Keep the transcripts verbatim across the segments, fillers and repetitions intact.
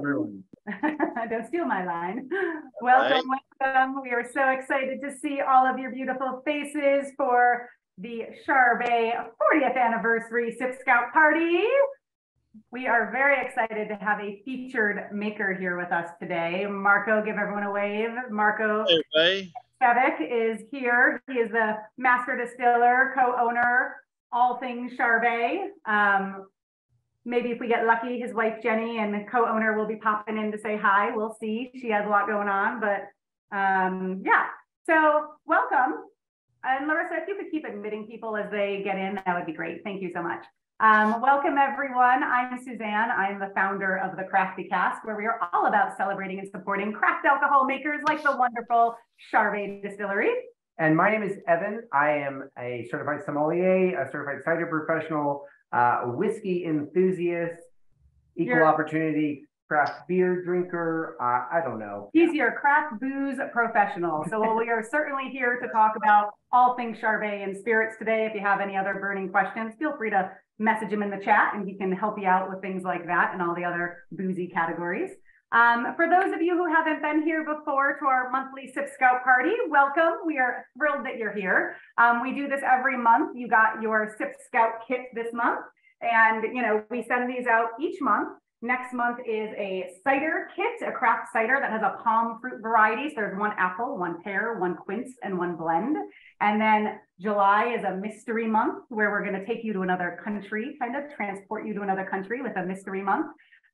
everyone. Don't steal my line. Welcome, right. welcome. We are so excited to see all of your beautiful faces for the Charbay fortieth anniversary Sip Scout party. We are very excited to have a featured maker here with us today. Marko, give everyone a wave. Marko Karakasevic is here. He is the master distiller, co-owner, all things Charbay. Um, Maybe if we get lucky, his wife, Jenny, and the co-owner will be popping in to say hi. We'll see. She has a lot going on, but um, yeah. So welcome. And Larissa, if you could keep admitting people as they get in, that would be great. Thank you so much. Um, welcome, everyone. I'm Suzanne. I'm the founder of The Crafty Cask, where we are all about celebrating and supporting craft alcohol makers like the wonderful Charbay Distillery. And my name is Evan. I am a certified sommelier, a certified cider professional, Uh, whiskey enthusiast, equal your, opportunity craft beer drinker. Uh, I don't know. He's your craft booze professional. So well, we are certainly here to talk about all things Charbay and spirits today. If you have any other burning questions, feel free to message him in the chat and he can help you out with things like that and all the other boozy categories. Um, for those of you who haven't been here before to our monthly Sip Scout party, welcome. We are thrilled that you're here. Um, we do this every month. You got your Sip Scout kit this month, and you know we send these out each month. Next month is a cider kit, a craft cider that has a palm fruit variety. So there's one apple, one pear, one quince, and one blend. And then July is a mystery month where we're going to take you to another country, kind of transport you to another country with a mystery month.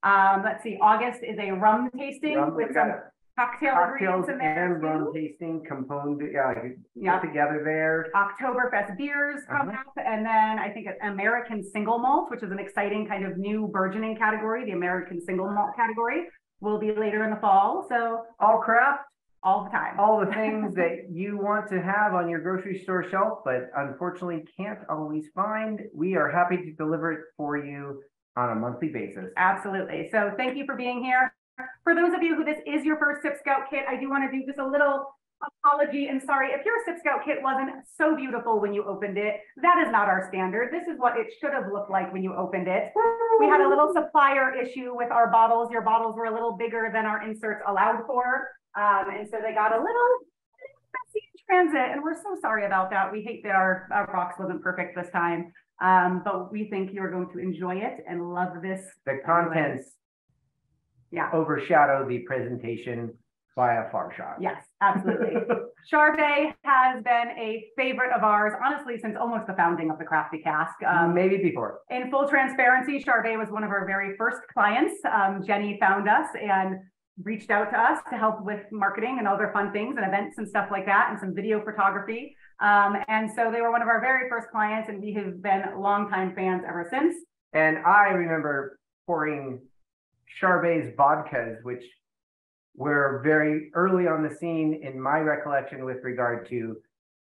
Um, let's see, August is a rum tasting rum, with some cocktail ingredients in there. And rum tasting component, yeah, like yeah. together there. Oktoberfest beers come uh-huh. up, and then I think American single malt, which is an exciting kind of new burgeoning category. The American single malt category will be later in the fall. So all craft, all the time, all the things that you want to have on your grocery store shelf, but unfortunately can't always find. We are happy to deliver it for you on a monthly basis. Absolutely. So thank you for being here. For those of you who this is your first Sip Scout kit, I do want to do just a little apology and sorry if your Sip Scout kit wasn't so beautiful when you opened it. That is not our standard. This is what it should have looked like when you opened it. We had a little supplier issue with our bottles. Your bottles were a little bigger than our inserts allowed for. Um, and so they got a little messy in transit, and we're so sorry about that. We hate that our, our box wasn't perfect this time. Um, but we think you're going to enjoy it and love this. The contents yeah. overshadow the presentation by a far shot. Yes, absolutely. Charbay has been a favorite of ours, honestly, since almost the founding of the Crafty Cask. Um, Maybe before. In full transparency, Charbay was one of our very first clients. Um, Jenny found us and reached out to us to help with marketing and other fun things and events and stuff like that and some video photography. Um, and so they were one of our very first clients, and we have been longtime fans ever since. And I remember pouring Charbay's vodkas, which were very early on the scene in my recollection with regard to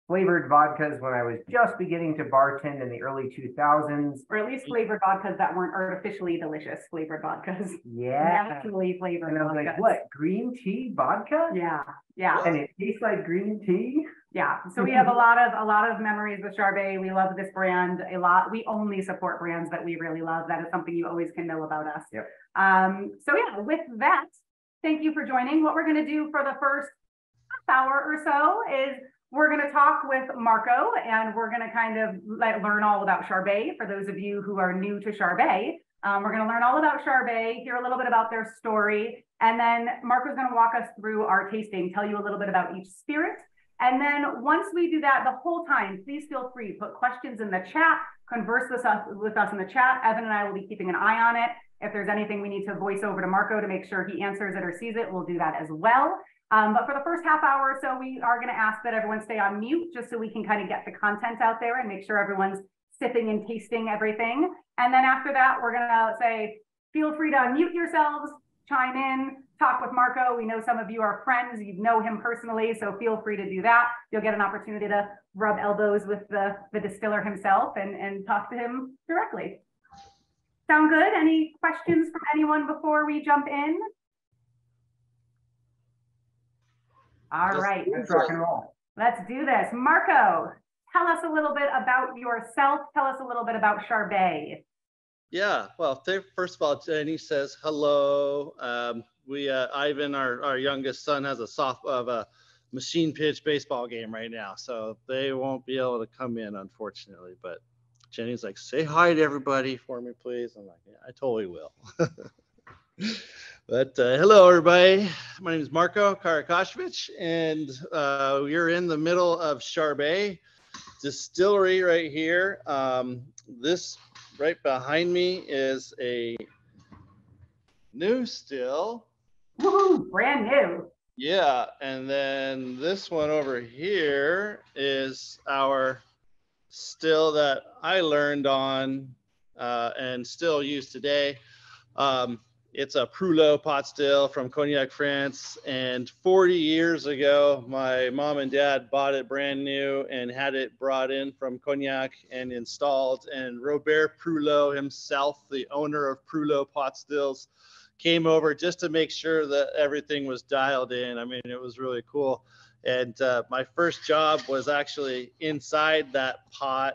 flavored vodkas when I was just beginning to bartend in the early two thousands. Or at least flavored vodkas that weren't artificially delicious flavored vodkas. Yeah. Naturally flavored and I was vodkas. Like, what, green tea vodka? Yeah, yeah. And it tastes like green tea? Yeah, so we have a lot of a lot of memories with Charbay. We love this brand a lot. We only support brands that we really love. That is something you always can know about us. Yep. Um, so yeah, with that, thank you for joining. What we're going to do for the first half hour or so is we're going to talk with Marko, and we're going to kind of like learn all about Charbay. For those of you who are new to Charbay, um, we're going to learn all about Charbay, hear a little bit about their story, and then Marko's going to walk us through our tasting, tell you a little bit about each spirit. And then once we do that, the whole time, please feel free to put questions in the chat, converse with us, with us in the chat. Evan and I will be keeping an eye on it. If there's anything we need to voice over to Marko to make sure he answers it or sees it, we'll do that as well. Um, but for the first half hour or so, we are going to ask that everyone stay on mute just so we can kind of get the content out there and make sure everyone's sipping and tasting everything. And then after that, we're going to say, feel free to unmute yourselves, chime in, talk with Marko. We know some of you are friends, you know him personally, so feel free to do that. You'll get an opportunity to rub elbows with the, the distiller himself and, and talk to him directly. Sound good? Any questions from anyone before we jump in? All right. Let's rock and roll. Let's do this. Marko, tell us a little bit about yourself. Tell us a little bit about Charbay. Yeah, well, first of all, Jenny says hello. Um, we, uh, Ivan, our, our youngest son, has a soft of a machine pitch baseball game right now, so they won't be able to come in, unfortunately. But Jenny's like, say hi to everybody for me, please. I'm like, yeah, I totally will. But uh, hello, everybody. My name is Marko Karakasevic, and uh, we're in the middle of Charbay Distillery right here. Um, this right behind me is a new still. Woohoo, brand new. Yeah, and then this one over here is our still that I learned on uh, and still use today. Um, it's a Prulot pot still from Cognac, France. And forty years ago, my mom and dad bought it brand new and had it brought in from Cognac and installed. And Robert Prulot himself, the owner of Prulot pot stills, came over just to make sure that everything was dialed in. I mean, it was really cool. And uh, my first job was actually inside that pot.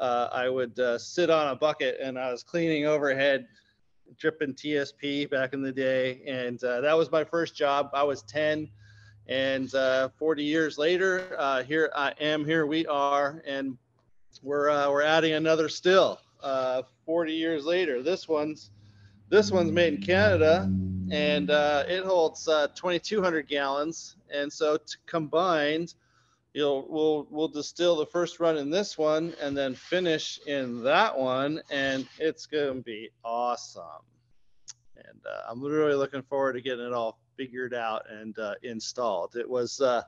Uh, I would uh, sit on a bucket and I was cleaning overhead, dripping T S P back in the day. And uh, that was my first job. I was ten, and uh, forty years later, uh, here I am, here we are, and we're, uh, we're adding another still uh, forty years later. This one's, this one's made in Canada, and uh, it holds uh, twenty-two hundred gallons. And so to combined, you'll we'll we'll distill the first run in this one and then finish in that one, and it's gonna be awesome. And uh, I'm really looking forward to getting it all figured out and uh, installed. It was uh,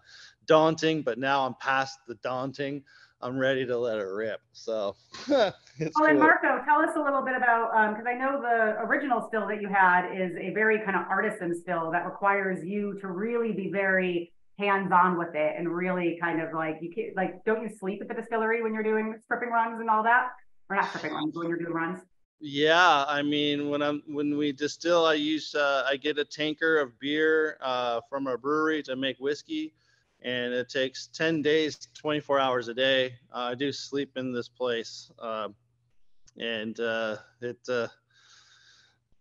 daunting, but now I'm past the daunting. I'm ready to let it rip. So. Well, cool. And Marko, tell us a little bit about, because um, I know the original still that you had is a very kind of artisan still that requires you to really be very hands-on with it and really kind of like, you can't, like, don't you sleep at the distillery when you're doing stripping runs and all that? Or not stripping runs, when you're doing runs? Yeah, I mean, when I'm when we distill, I use uh, I get a tanker of beer uh, from a brewery to make whiskey. And it takes ten days, twenty-four hours a day. Uh, I do sleep in this place. Uh, and uh, it uh,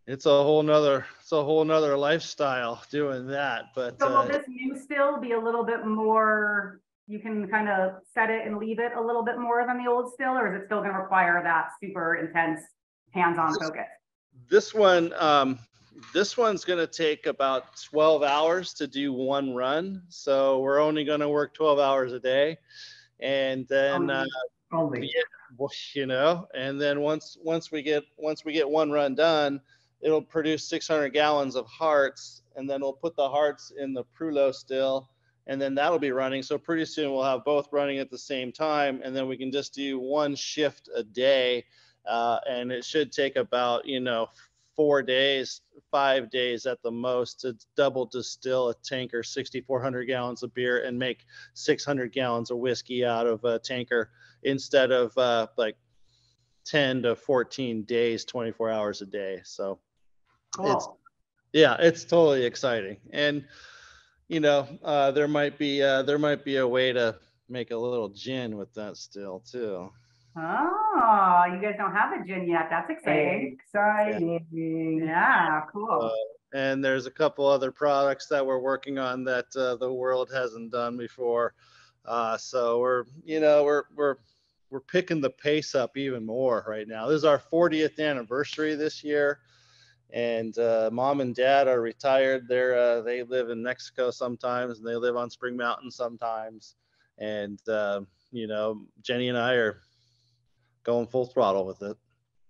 it's a whole nother, it's a whole nother lifestyle doing that. But so will uh, this new still be a little bit more, you can kind of set it and leave it a little bit more than the old still, or is it still gonna require that super intense hands-on this, focus? This one, um, This one's going to take about twelve hours to do one run. So we're only going to work twelve hours a day. And then, only, uh, only. Yeah, well, you know, and then once, once we get, once we get one run done, it'll produce six hundred gallons of hearts, and then we'll put the hearts in the Prulot still, and then that'll be running. So pretty soon we'll have both running at the same time. And then we can just do one shift a day. Uh, and it should take about, you know, four days, five days at the most to double distill a tanker, sixty-four hundred gallons of beer, and make six hundred gallons of whiskey out of a tanker, instead of uh, like ten to fourteen days, twenty-four hours a day. So cool. It's, yeah, it's totally exciting. And, you know, uh, there might be, uh, there might be a way to make a little gin with that still too. Oh, you guys don't have a gin yet. That's exciting. Exciting. Yeah, yeah, cool. Uh, and there's a couple other products that we're working on that uh, the world hasn't done before. Uh, so we're, you know, we're, we're, we're picking the pace up even more right now. This is our fortieth anniversary this year. And uh, mom and dad are retired. They're, uh, they live in Mexico sometimes, and they live on Spring Mountain sometimes. And, uh, you know, Jenny and I are going full throttle with it.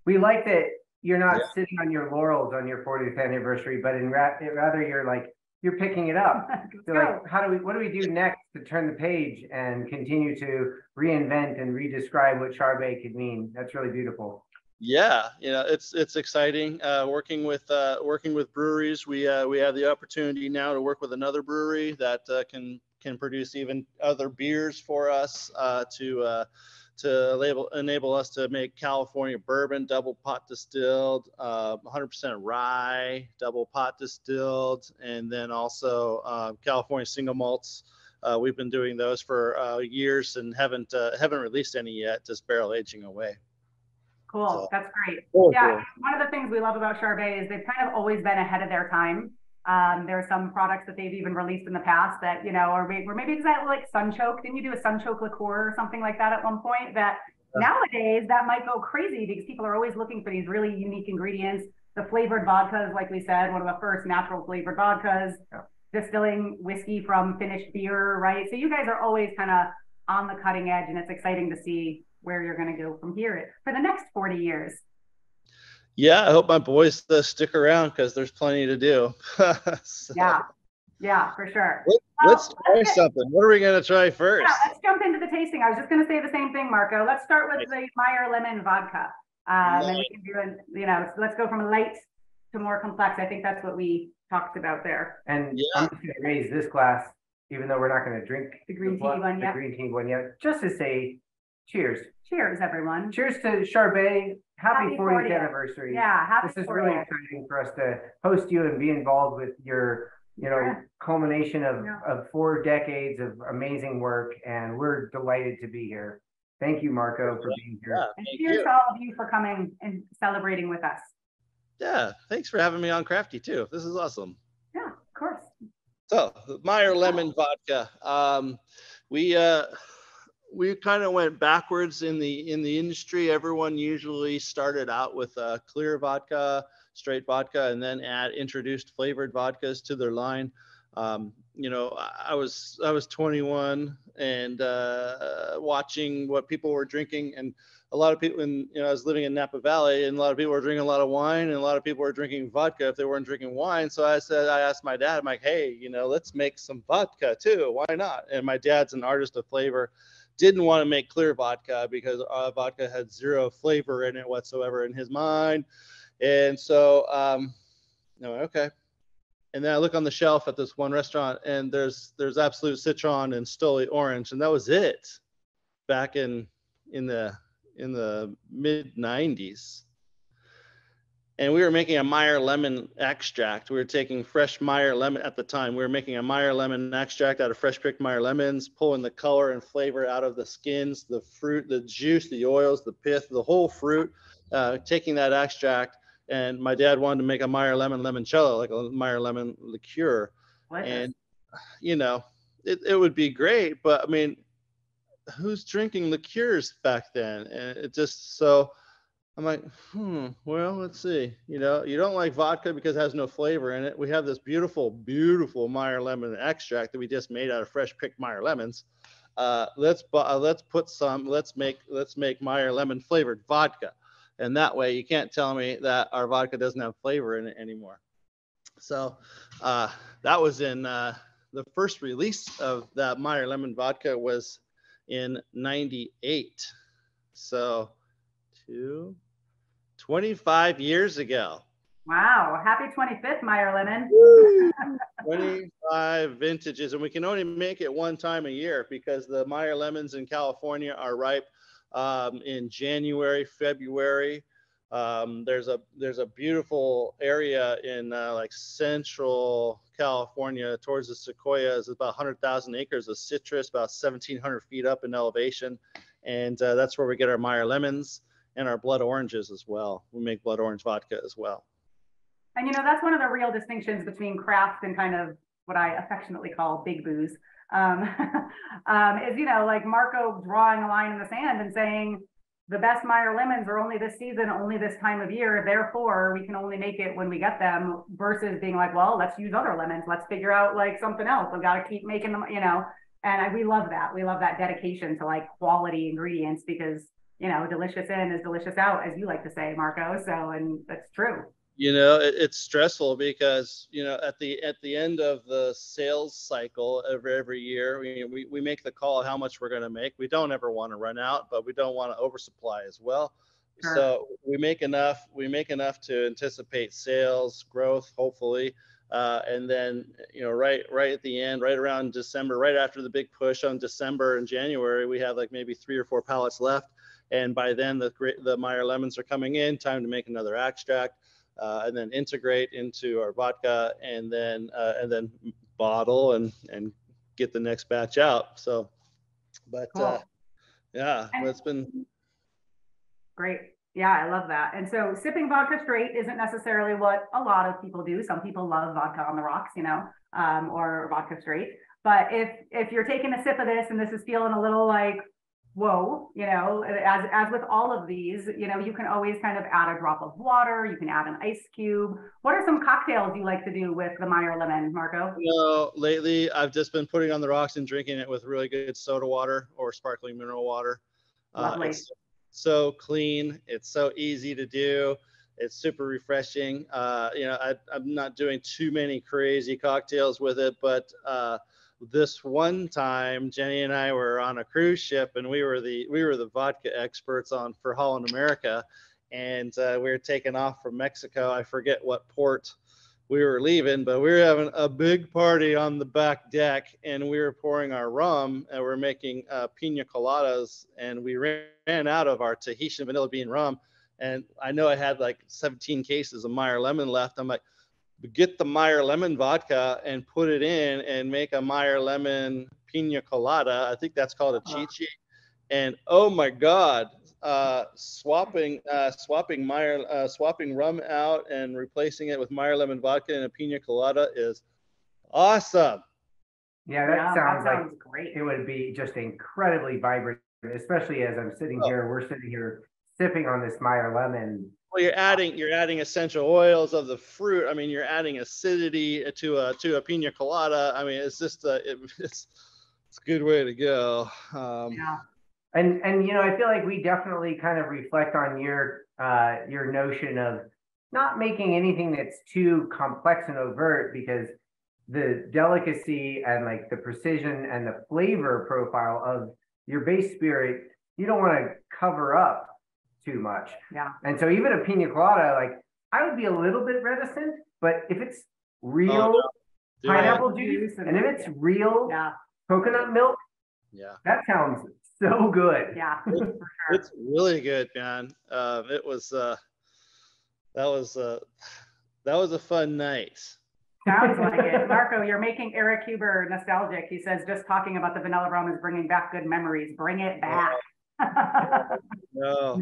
We like that you're not yeah. sitting on your laurels on your fortieth anniversary, but in ra rather you're like, you're picking it up. So like, how do we, what do we do next to turn the page and continue to reinvent and redescribe what Charbay could mean? That's really beautiful. Yeah, you know, it's it's exciting. Uh, working with uh, working with breweries, we uh, we have the opportunity now to work with another brewery that uh, can can produce even other beers for us uh, to. Uh, to label, enable us to make California bourbon, double pot distilled, uh, one hundred percent rye, double pot distilled, and then also uh, California single malts. Uh, we've been doing those for uh, years and haven't uh, haven't released any yet, just barrel aging away. Cool. So, that's great. Cool, yeah. Cool. One of the things we love about Charbay is they've kind of always been ahead of their time. Um, there are some products that they've even released in the past that, you know, or maybe, or maybe exactly like Sunchoke. Didn't you do a Sunchoke liqueur or something like that at one point? That yeah. Nowadays that might go crazy because people are always looking for these really unique ingredients. The flavored vodkas, like we said, one of the first natural flavored vodkas, yeah. distilling whiskey from finished beer, right? So you guys are always kind of on the cutting edge, and it's exciting to see where you're going to go from here for the next forty years. Yeah, I hope my boys uh, stick around because there's plenty to do. So, yeah, yeah, for sure. Let, well, let's try let's get, something. What are we going to try first? Yeah, let's jump into the tasting. I was just going to say the same thing, Marko. Let's start with the Meyer Lemon Vodka. Um, and we can do an, you know, so let's go from light to more complex. I think that's what we talked about there. And yeah. I'm just going to raise this glass, even though we're not going to drink the green the tea one yet. The green tea one yet, just to say cheers. Cheers, everyone. Cheers to Charbay. Happy, happy fortieth anniversary. Yeah, happy fortieth. This is fortieth. Really exciting for us to host you and be involved with your, you know, yeah. culmination of, yeah. of four decades of amazing work. And we're delighted to be here. Thank you, Marko, for being here. Yeah, and cheers you. to all of you for coming and celebrating with us. Yeah, thanks for having me on Crafty, too. This is awesome. Yeah, of course. So, Meyer Lemon Vodka. Um, we... Uh, We kind of went backwards in the in the industry. Everyone usually started out with uh, clear vodka, straight vodka, and then add introduced flavored vodkas to their line. Um, you know, I was I was twenty-one and uh, watching what people were drinking, and a lot of people. And you know, I was living in Napa Valley, and a lot of people were drinking a lot of wine, and a lot of people were drinking vodka if they weren't drinking wine. So I said, I asked my dad, I'm like, hey, you know, let's make some vodka too. Why not? And my dad's an artist of flavor. Didn't want to make clear vodka because uh, vodka had zero flavor in it whatsoever in his mind. And so, um, I went, okay. And then I look on the shelf at this one restaurant and there's, there's Absolute Citron and Stoli Orange. And that was it back in, in the, in the mid nineties. And we were making a Meyer lemon extract. We were taking fresh Meyer lemon at the time. We were making a Meyer lemon extract out of fresh picked Meyer lemons, pulling the color and flavor out of the skins, the fruit, the juice, the oils, the pith, the whole fruit, uh, taking that extract. And my dad wanted to make a Meyer lemon limoncello, like a Meyer lemon liqueur. What? And, you know, it, it would be great. But, I mean, who's drinking liqueurs back then? And it just so... I'm like, hmm, well, let's see. You know, you don't like vodka because it has no flavor in it. We have this beautiful, beautiful Meyer lemon extract that we just made out of fresh picked Meyer lemons. Uh, let's uh, let's put some, let's make, let's make Meyer lemon flavored vodka. And that way you can't tell me that our vodka doesn't have flavor in it anymore. So uh, that was in uh, the first release of that Meyer lemon vodka was in ninety-eight. So two, twenty-five years ago. Wow. Happy twenty-fifth, Meyer Lemon. twenty-five vintages. And we can only make it one time a year because the Meyer Lemons in California are ripe um, in January, February. Um, there's a there's a beautiful area in uh, like central California towards the Sequoias. It's about one hundred thousand acres of citrus, about seventeen hundred feet up in elevation. And uh, that's where we get our Meyer Lemons. And our blood oranges as well. We make blood orange vodka as well. And you know, that's one of the real distinctions between craft and kind of what I affectionately call big booze, um, um, is, you know, like Marko drawing a line in the sand and saying, the best Meyer lemons are only this season, only this time of year, therefore we can only make it when we get them, versus being like, well, let's use other lemons. Let's figure out like something else. We've got to keep making them, you know, and I, we love that. We love that dedication to like quality ingredients because you know, delicious in is delicious out, as you like to say, Marko. So, and that's true. You know, it, it's stressful because, you know, at the at the end of the sales cycle of every year, we, we, we make the call of how much we're going to make. We don't ever want to run out, but we don't want to oversupply as well. Sure. So we make enough, we make enough to anticipate sales growth, hopefully. Uh, and then, you know, right, right at the end, right around December, right after the big push on December and January, we have like maybe three or four pallets left. And by then, the, the Meyer lemons are coming in, time to make another extract, uh, and then integrate into our vodka, and then uh, and then bottle and, and get the next batch out. So, but cool. uh, yeah, and it's been great. Yeah, I love that. And so sipping vodka straight isn't necessarily what a lot of people do. Some people love vodka on the rocks, you know, um, or vodka straight. But if if you're taking a sip of this and this is feeling a little like, whoa, you know, as as with all of these, you know, you can always kind of add a drop of water. You can add an ice cube. What are some cocktails you like to do with the Meyer Lemon, Marko? Well, lately I've just been putting it on the rocks and drinking it with really good soda water or sparkling mineral water. Lovely. Uh, so clean, it's so easy to do, it's super refreshing. Uh you know, I, I'm not doing too many crazy cocktails with it, but uh this one time Jenny and I were on a cruise ship, and we were the we were the vodka experts on for Holland America, and uh, we were taking off from Mexico. I forget what port we were leaving, but we were having a big party on the back deck, and we were pouring our rum, and we we're making uh, pina coladas, and we ran out of our Tahitian vanilla bean rum. And I know I had like seventeen cases of Meyer Lemon left. I'm like, get the Meyer Lemon vodka and put it in and make a Meyer Lemon pina colada. I think that's called a chichi. And oh my God, uh, swapping, uh, swapping Meyer, uh, swapping rum out and replacing it with Meyer Lemon vodka and a pina colada is awesome. Yeah, that, yeah, sounds, that sounds like great. It would be just incredibly vibrant, especially as I'm sitting oh. here. We're sitting here sipping on this Meyer Lemon. Well, you're adding you're adding essential oils of the fruit. I mean, you're adding acidity to a to a pina colada. I mean, it's just a, it, it's it's a good way to go. Um, yeah, and and you know, I feel like we definitely kind of reflect on your uh, your notion of not making anything that's too complex and overt, because the delicacy and like the precision and the flavor profile of your base spirit, you don't want to cover up too much. Yeah. And so even a pina colada, like I would be a little bit reticent, but if it's real oh, no. pineapple yeah. juice and if it's real yeah. coconut milk, yeah, that sounds so good. Yeah. It, it's really good, man. Um, it was, uh, that was, uh, that was a fun night. Sounds like it. Marko, you're making Eric Huber nostalgic. He says, just talking about the vanilla rum is bringing back good memories. Bring it back. no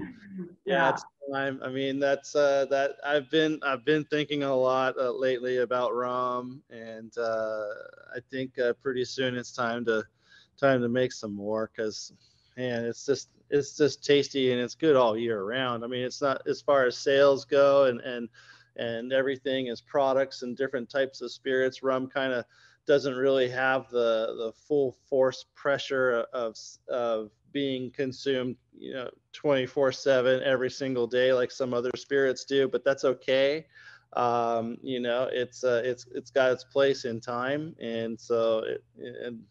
yeah, yeah. It's time. I mean, that's uh that I've been I've been thinking a lot uh, lately about rum, and uh I think uh, pretty soon it's time to time to make some more, because man, it's just it's just tasty and it's good all year round. I mean, it's not as far as sales go and and and everything is products and different types of spirits. Rum kind of doesn't really have the the full force pressure of of being consumed, you know, twenty-four seven every single day like some other spirits do, but that's okay. Um, you know, it's uh, it's it's got its place in time, and so it, and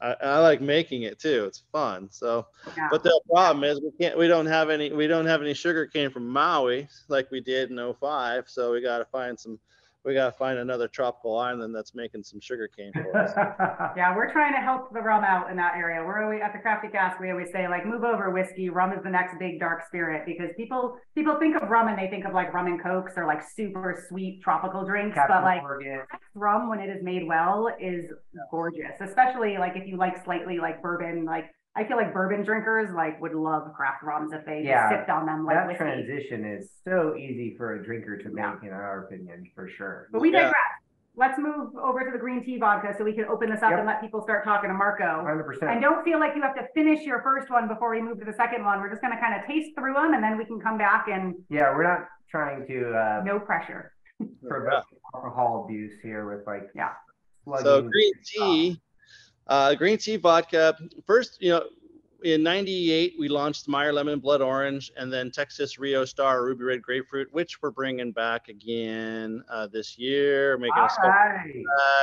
I, I like making it too. It's fun. So, yeah. But the problem is we can't we don't have any we don't have any sugar cane from Maui like we did in oh five. So we got to find some. We got to find another tropical island that's making some sugar cane for us. Yeah, we're trying to help the rum out in that area. We're always, at the Crafty Cask, we always say, like, move over, whiskey. Rum is the next big dark spirit, because people people think of rum and they think of, like, rum and cokes or, like, super sweet tropical drinks. Captain but, like, rum, when it is made well, is gorgeous, especially, like, if you like slightly, like, bourbon, like, I feel like bourbon drinkers like would love craft rums if they yeah, just sipped on them like that whiskey. Transition is so easy for a drinker to make, in our opinion, for sure. But we digress. Yeah. Let's move over to the green tea vodka so we can open this up yep. and let people start talking to Marko. one hundred percent. And don't feel like you have to finish your first one before we move to the second one. We're just going to kind of taste through them, and then we can come back and... Yeah, we're not trying to... Uh, no pressure. Provoke alcohol abuse here with like... Yeah. So green tea... Off. Uh, green tea vodka. First, you know, in ninety-eight, we launched Meyer Lemon Blood Orange, and then Texas Rio Star Ruby Red Grapefruit, which we're bringing back again uh, this year. Making All a right.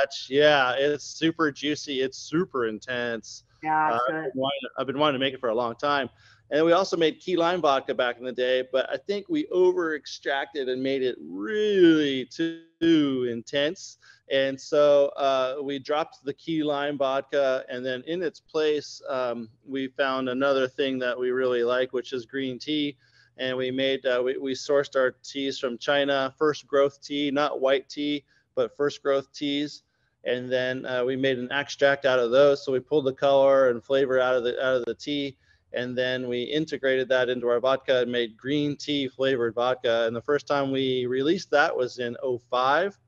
batch. Yeah, it's super juicy. It's super intense. Yeah, uh, I've, been wanting, I've been wanting to make it for a long time. And we also made key lime vodka back in the day, but I think we over extracted and made it really too intense. And so uh, we dropped the key lime vodka, and then in its place, um, we found another thing that we really like, which is green tea. And we made, uh, we, we sourced our teas from China, first growth tea, not white tea, but first growth teas. And then uh, we made an extract out of those. So we pulled the color and flavor out of the, out of the tea. And then we integrated that into our vodka and made green tea flavored vodka. And the first time we released that was in oh five.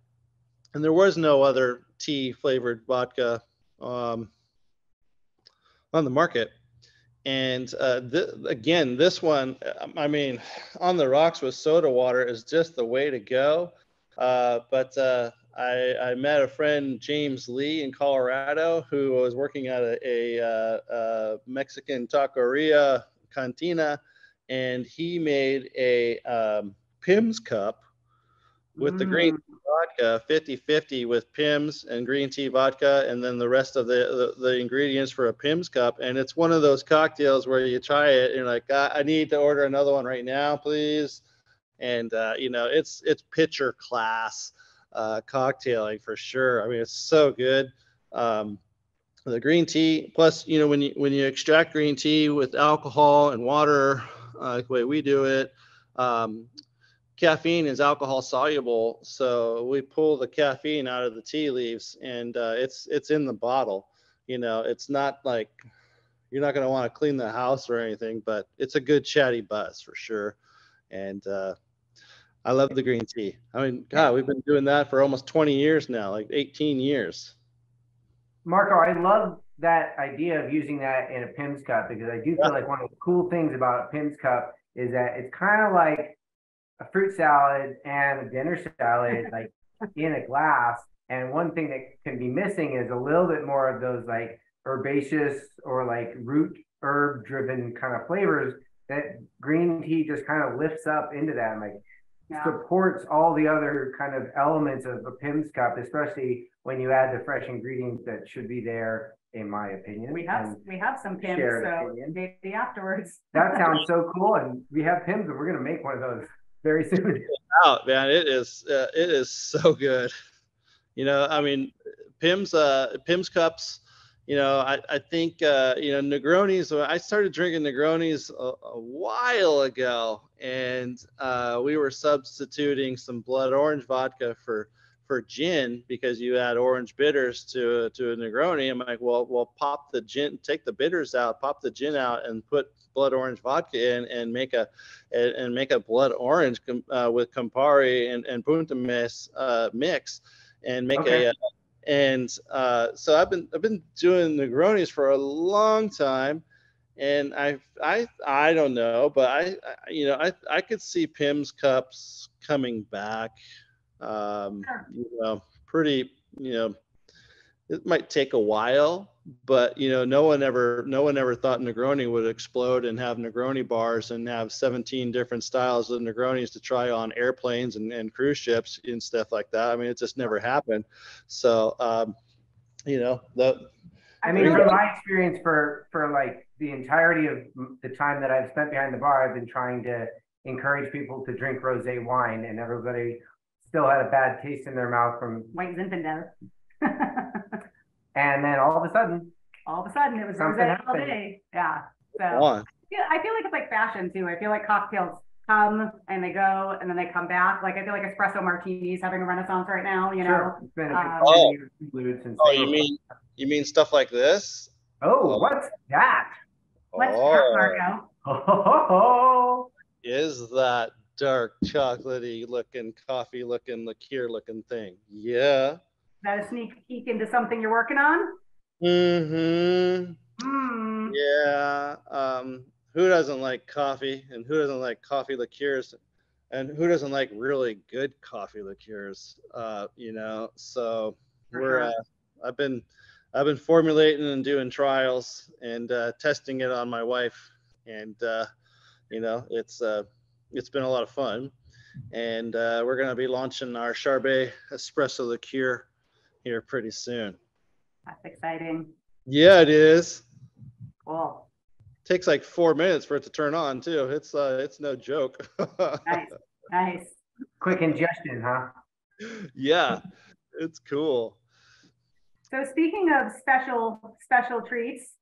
And there was no other tea flavored vodka um, on the market. And uh, th again, this one, I mean, on the rocks with soda water is just the way to go. Uh, but uh, I, I met a friend, James Lee, in Colorado, who was working at a, a, a Mexican taqueria cantina, and he made a um, Pimm's Cup with mm. the green tea vodka, fifty fifty with Pimm's and green tea vodka, and then the rest of the, the, the ingredients for a Pimm's Cup. And it's one of those cocktails where you try it and you're like, I, I need to order another one right now, please. And, uh, you know, it's it's pitcher class uh, cocktailing for sure. I mean, it's so good. Um, the green tea, plus, you know, when you, when you extract green tea with alcohol and water, uh, the way we do it, um, caffeine is alcohol soluble. So we pull the caffeine out of the tea leaves, and uh, it's it's in the bottle. You know, it's not like you're not going to want to clean the house or anything, but it's a good chatty buzz for sure. And uh, I love the green tea. I mean, God, we've been doing that for almost twenty years now, like eighteen years. Marko, I love that idea of using that in a Pimm's Cup, because I do feel yeah. like one of the cool things about a Pimm's Cup is that it's kind of like a fruit salad and a dinner salad, like in a glass. And one thing that can be missing is a little bit more of those like herbaceous or like root herb driven kind of flavors that green tea just kind of lifts up into that and like yeah. supports all the other kind of elements of a Pimm's Cup, especially when you add the fresh ingredients that should be there, in my opinion. We have and we have some Pimm's, so maybe afterwards. That sounds so cool, and we have Pimm's, and we're gonna make one of those very soon. Out oh, man, it is uh, it is so good. You know, I mean, Pimm's uh, Pimm's cups. You know, I, I think, uh, you know, Negronis, I started drinking Negronis a, a while ago, and uh, we were substituting some blood orange vodka for, for gin, because you add orange bitters to, to a Negroni. I'm like, well, well, pop the gin, take the bitters out, pop the gin out, and put blood orange vodka in, and make a, and, and make a blood orange uh, with Campari and, and Punta Mes uh, mix, and make okay. a, a And uh, so I've been I've been doing Negronis for a long time, and I I I don't know, but I, I you know I I could see Pimm's cups coming back, um, sure. you know, pretty you know, it might take a while, but you know, no one ever no one ever thought Negroni would explode and have Negroni bars and have seventeen different styles of Negronis to try on airplanes and, and cruise ships and stuff like that. I mean, it just never happened. So um you know, the I mean, from my experience, for for like the entirety of the time that I've spent behind the bar, I've been trying to encourage people to drink rosé wine, and everybody still had a bad taste in their mouth from White Zinfandel. And then all of a sudden, all of a sudden it was rosé all day. Yeah. So I feel, I feel like it's like fashion too. I feel like cocktails come and they go and then they come back. Like I feel like espresso martinis having a renaissance right now, you sure. know. It's been a um, oh, since oh you mean you mean stuff like this? Oh, oh. What's that? What's oh. that, Marko? Oh, oh, oh. Is that dark chocolatey looking, coffee looking, liqueur looking thing? Yeah. Is that a sneak peek into something you're working on? Mm-hmm. Mm. Yeah. Um, who doesn't like coffee, and who doesn't like coffee liqueurs, and who doesn't like really good coffee liqueurs? Uh, you know, so we're. Uh, I've been, I've been formulating and doing trials and uh, testing it on my wife, and uh, you know, it's uh, it's been a lot of fun, and uh, we're gonna be launching our Charbay espresso liqueur here pretty soon. That's exciting. Yeah, it is. Cool. Takes like four minutes for it to turn on too. It's uh, it's no joke. Nice, nice. Quick ingestion, huh? Yeah, it's cool. So speaking of special special treats,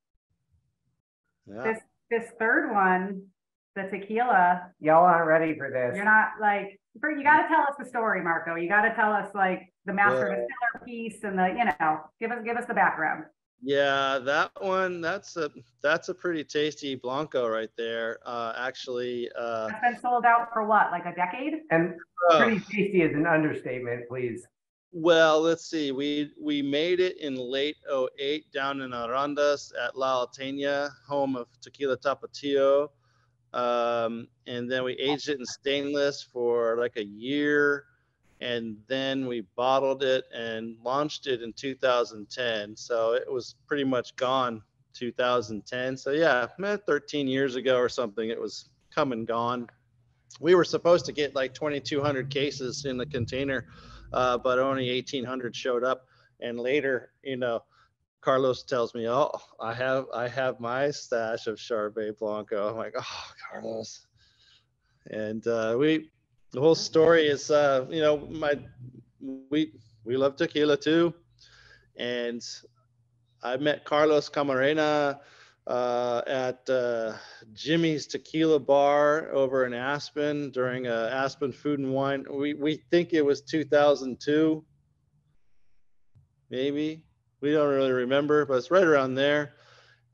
yeah. this this third one, the tequila. Y'all aren't ready for this. You're not like. You got to tell us the story, Marko. You got to tell us like the master distiller yeah. piece and the, you know, give us give us the background. Yeah, that one, that's a that's a pretty tasty Blanco right there. Uh, actually, uh, that's been sold out for what, like a decade? And pretty tasty is an understatement, please. Well, let's see. We we made it in late oh eight down in Arandas at La Altena, home of Tequila Tapatio. Um, and then we aged it in stainless for like a year. And then we bottled it and launched it in two thousand ten. So it was pretty much gone two thousand ten. So yeah, thirteen years ago or something, it was come and gone. We were supposed to get like twenty-two hundred cases in the container, uh, but only eighteen hundred showed up. And later, you know, Carlos tells me, oh, I have I have my stash of Charbay Blanco. I'm like, oh, Carlos. And uh, we... The whole story is, uh, you know, my we we love tequila too, and I met Carlos Camarena uh, at uh, Jimmy's Tequila Bar over in Aspen during uh, Aspen Food and Wine. We we think it was two thousand two, maybe, we don't really remember, but it's right around there.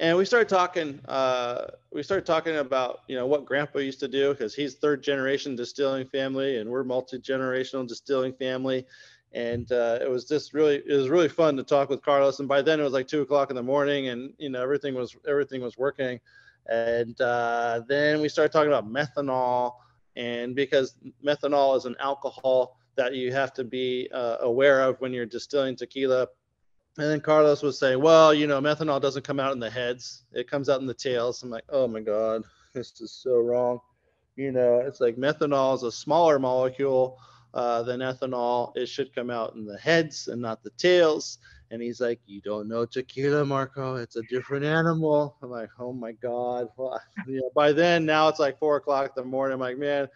And we started talking. Uh, we started talking about you know what Grandpa used to do, because he's third generation distilling family, and we're multi generational distilling family. And uh, it was just really it was really fun to talk with Carlos. And by then it was like two o'clock in the morning, and you know everything was everything was working. And uh, then we started talking about methanol, and because methanol is an alcohol that you have to be uh, aware of when you're distilling tequila. And then Carlos would say, well, you know, methanol doesn't come out in the heads. It comes out in the tails. I'm like, oh, my God, this is so wrong. You know, it's like methanol is a smaller molecule uh, than ethanol. It should come out in the heads and not the tails. And he's like, you don't know tequila, Marko. It's a different animal. I'm like, oh, my God. Well, you know, by then, now it's like four o'clock in the morning. I'm like, man,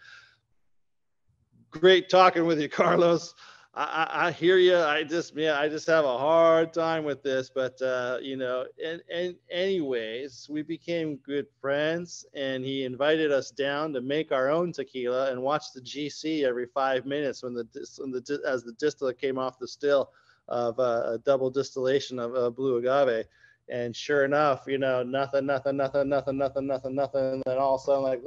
great talking with you, Carlos. I, I hear you. I just, yeah, I just have a hard time with this, but, uh, you know, and, and anyways, we became good friends, and he invited us down to make our own tequila and watch the G C every five minutes when the, when the as the distillate came off the still of uh, a double distillation of uh, blue agave. And sure enough, you know, nothing, nothing, nothing, nothing, nothing, nothing, nothing. And then all of a sudden, like,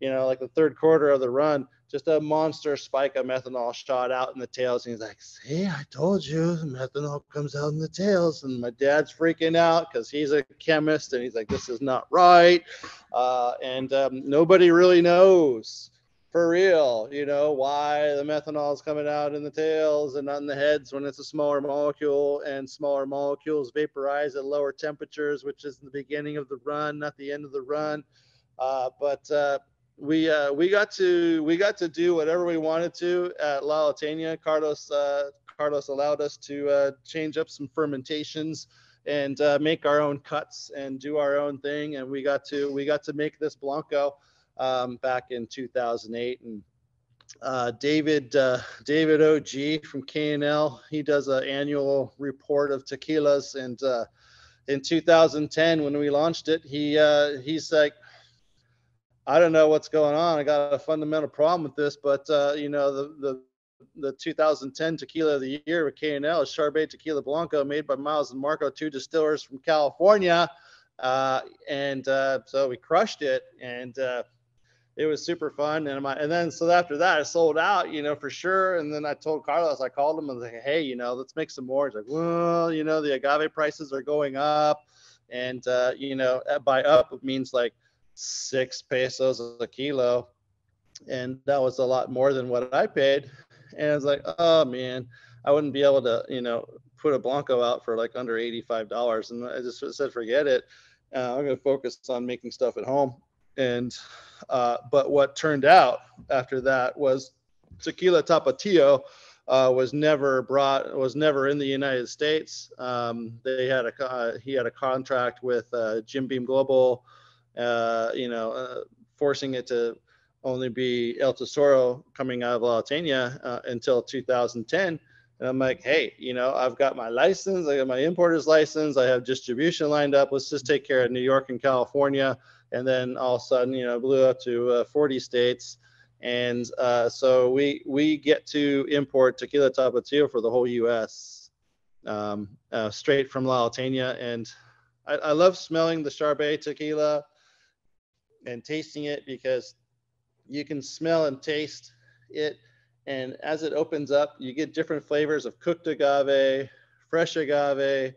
you know, like the third quarter of the run, just a monster spike of methanol shot out in the tails. And he's like, see, I told you, methanol comes out in the tails. And my dad's freaking out because he's a chemist, and he's like, this is not right. Uh, and um, nobody really knows for real, you know, why the methanol is coming out in the tails and not in the heads when it's a smaller molecule, and smaller molecules vaporize at lower temperatures, which is the beginning of the run, not the end of the run. Uh, but, uh, We uh, we got to we got to do whatever we wanted to at La Altena. Carlos uh, Carlos allowed us to uh, change up some fermentations and uh, make our own cuts and do our own thing. And we got to we got to make this Blanco um, back in two thousand eight. And uh, David uh, David O G from K and L, he does an annual report of tequilas. And uh, in two thousand ten, when we launched it, he uh, he's like, I don't know what's going on. I got a fundamental problem with this, but uh, you know, the, the the two thousand ten tequila of the year with K and L is Charbay Tequila Blanco, made by Miles and Marko, two distillers from California, uh, and uh, so we crushed it, and uh, it was super fun. And my, and then so after that, I sold out, you know, for sure. And then I told Carlos, I called him, and was like, hey, you know, let's make some more. He's like, well, you know, the agave prices are going up, and uh, you know, by up it means like six pesos a kilo, and that was a lot more than what I paid. And I was like, oh man, I wouldn't be able to, you know, put a Blanco out for like under eighty-five dollars. And I just said, forget it, uh, I'm gonna focus on making stuff at home. And uh but what turned out after that was Tequila Tapatio uh was never brought was never in the United States. Um they had a uh, he had a contract with uh Jim Beam Global, uh you know uh, forcing it to only be El Tesoro coming out of La Altena uh, until two thousand ten. And I'm like, hey, you know, I've got my license, I got my importer's license, I have distribution lined up, let's just take care of New York and California. And then all of a sudden, you know, blew up to uh, forty states. And uh so we we get to import Tequila Tapatio for the whole U S um, uh, straight from La Altena. And I, I love smelling the Charbay tequila and tasting it, because you can smell and taste it. And as it opens up, you get different flavors of cooked agave, fresh agave,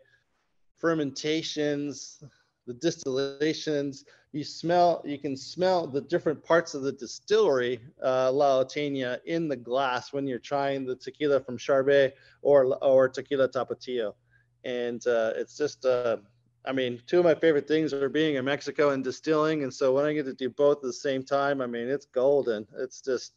fermentations, the distillations. You smell, you can smell the different parts of the distillery, uh, La Altena, in the glass when you're trying the tequila from Charbay or, or Tequila Tapatio. And uh, it's just, uh, I mean, two of my favorite things are being in Mexico and distilling. And so when I get to do both at the same time, I mean, it's golden. It's just,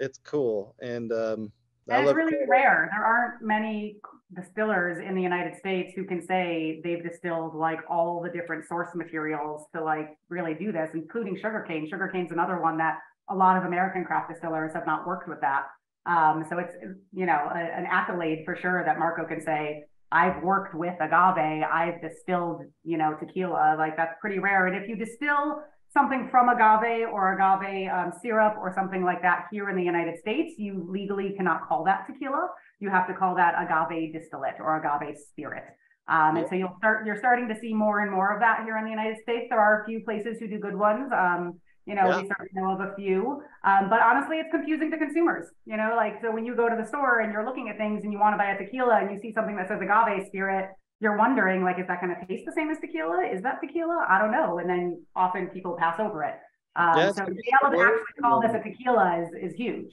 it's cool. And um, that's really rare. There aren't many distillers in the United States who can say they've distilled like all the different source materials to like really do this, including sugarcane. Sugarcane's another one that a lot of American craft distillers have not worked with that. Um, so it's, you know, a, an accolade for sure that Marko can say, I've worked with agave, I've distilled, you know, tequila. Like, that's pretty rare. And if you distill something from agave or agave um, syrup or something like that here in the United States, you legally cannot call that tequila. You have to call that agave distillate or agave spirit. Um, and so you'll start, you're starting to see more and more of that here in the United States. There are a few places who do good ones. Um, you know, yeah. We certainly know of a few, um, but honestly, it's confusing to consumers, you know, like, so when you go to the store and you're looking at things and you want to buy a tequila and you see something that says agave spirit, you're wondering, like, is that going to taste the same as tequila? Is that tequila? I don't know. And then often people pass over it. Um, yes, so to be able to actually call this a tequila is, is huge.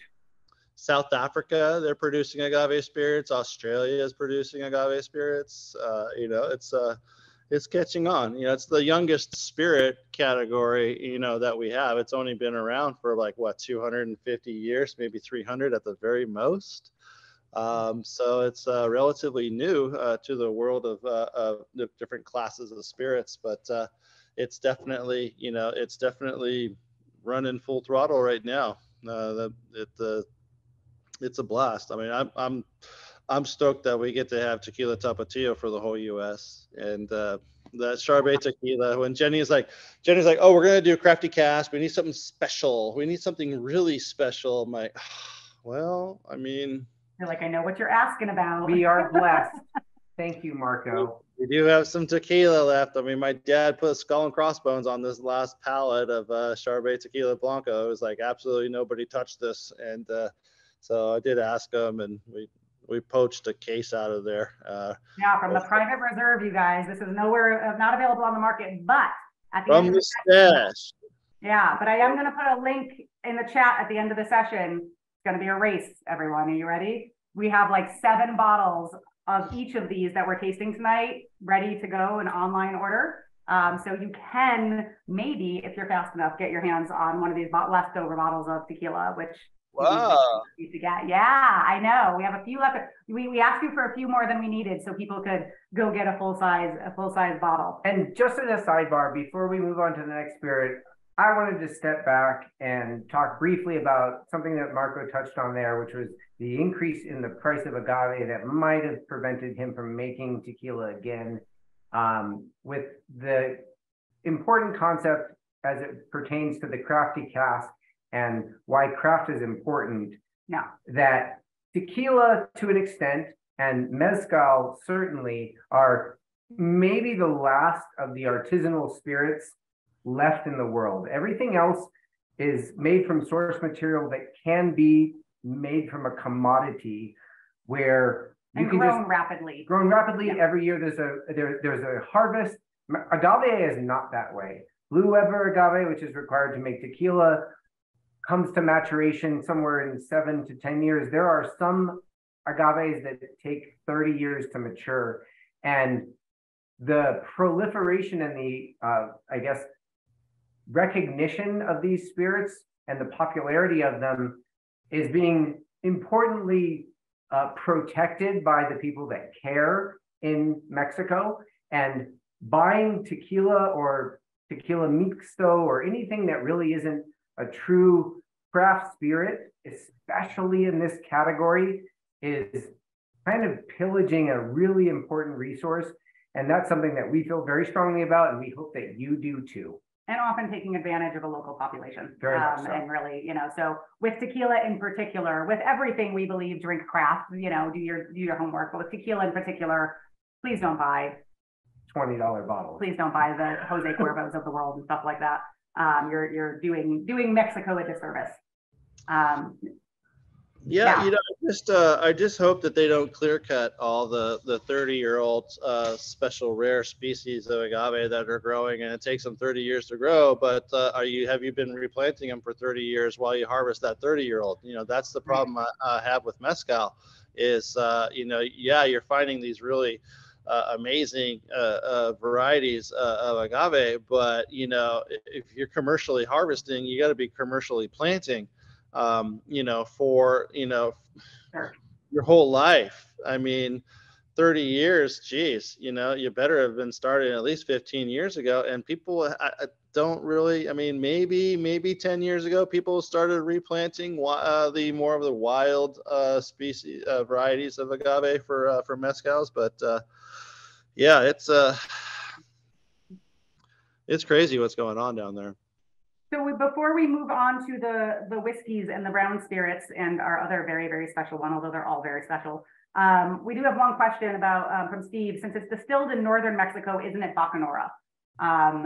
South Africa, they're producing agave spirits. Australia is producing agave spirits. Uh, you know, it's uh, it's catching on. You know, it's the youngest spirit category, you know, that we have. It's only been around for like, what, two hundred fifty years, maybe three hundred at the very most. Um, so it's uh, relatively new uh, to the world of, uh, of different classes of spirits, but uh, it's definitely, you know, it's definitely running full throttle right now. Uh, the, it, the, it's a blast. I mean, I'm, I'm, I'm stoked that we get to have Tequila Tapatio for the whole U S and uh, the Charbay tequila. When Jenny is like, Jenny's like, oh, we're going to do a Crafty Cask. We need something special. We need something really special. I'm like, well, I mean, you're like, I know what you're asking about. We are blessed. Thank you, Marko. We do have some tequila left. I mean, my dad put Skull and Crossbones on this last pallet of uh, Charbay Tequila Blanco. It was like, absolutely nobody touched this. And uh, so I did ask him, and we we poached a case out of there. Uh, yeah, from the private reserve, you guys. This is nowhere, not available on the market, but at the end of the stash. Yeah, but I am going to put a link in the chat at the end of the session. Going to be a race, everyone. Are you ready? We have like seven bottles of each of these that we're tasting tonight ready to go in online order, um so you can maybe, if you're fast enough, get your hands on one of these bo leftover bottles of tequila, which wow you to get. Yeah, I know we have a few left. We, we asked you for a few more than we needed so people could go get a full size a full size bottle. And just in a sidebar before we move on to the next spirit, I wanted to step back and talk briefly about something that Marko touched on there, which was the increase in the price of agave that might have prevented him from making tequila again, um, with the important concept as it pertains to the Crafty Cask and why craft is important. Now, that tequila to an extent and mezcal certainly are maybe the last of the artisanal spirits left in the world. Everything else is made from source material that can be made from a commodity where you and can grown just, rapidly grown rapidly yeah. Every year there's a there, there's a harvest. Agave is not that way. Blue Weber agave, which is required to make tequila, comes to maturation somewhere in seven to ten years. There are some agaves that take thirty years to mature, and the proliferation and the uh I guess recognition of these spirits and the popularity of them is being importantly uh, protected by the people that care in Mexico. And buying tequila or tequila mixto or anything that really isn't a true craft spirit, especially in this category, is kind of pillaging a really important resource. And that's something that we feel very strongly about, and we hope that you do too. and often taking advantage of a local population. Very um, much so. And really, you know, so with tequila in particular, with everything we believe, drink craft, you know, do your do your homework. But with tequila in particular, please don't buy twenty dollar bottles. Please don't buy the Jose Cuervos of the world and stuff like that. Um, you're you're doing doing Mexico a disservice. Um, yeah, yeah, you know, I just uh, I just hope that they don't clear cut all the the thirty year old uh, special rare species of agave that are growing, and it takes them thirty years to grow. But uh, are you have you been replanting them for thirty years while you harvest that thirty year old? You know, that's the problem I, I have with mezcal. Is uh, you know, yeah, you're finding these really Uh, amazing uh, uh, varieties uh, of agave, but you know, if you're commercially harvesting, you got to be commercially planting, um, you know, for you know sure. your whole life. I mean, thirty years, geez, you know, you better have been started at least fifteen years ago. And people I, I don't really, I mean, maybe maybe ten years ago, people started replanting uh, the more of the wild uh, species uh, varieties of agave for uh, for mezcals, but uh, yeah, it's uh, it's crazy what's going on down there. So we, before we move on to the the whiskeys and the brown spirits and our other very, very special one, although they're all very special, um, we do have one question about um, from Steve. Since it's distilled in northern Mexico, isn't it Bacanora? Um,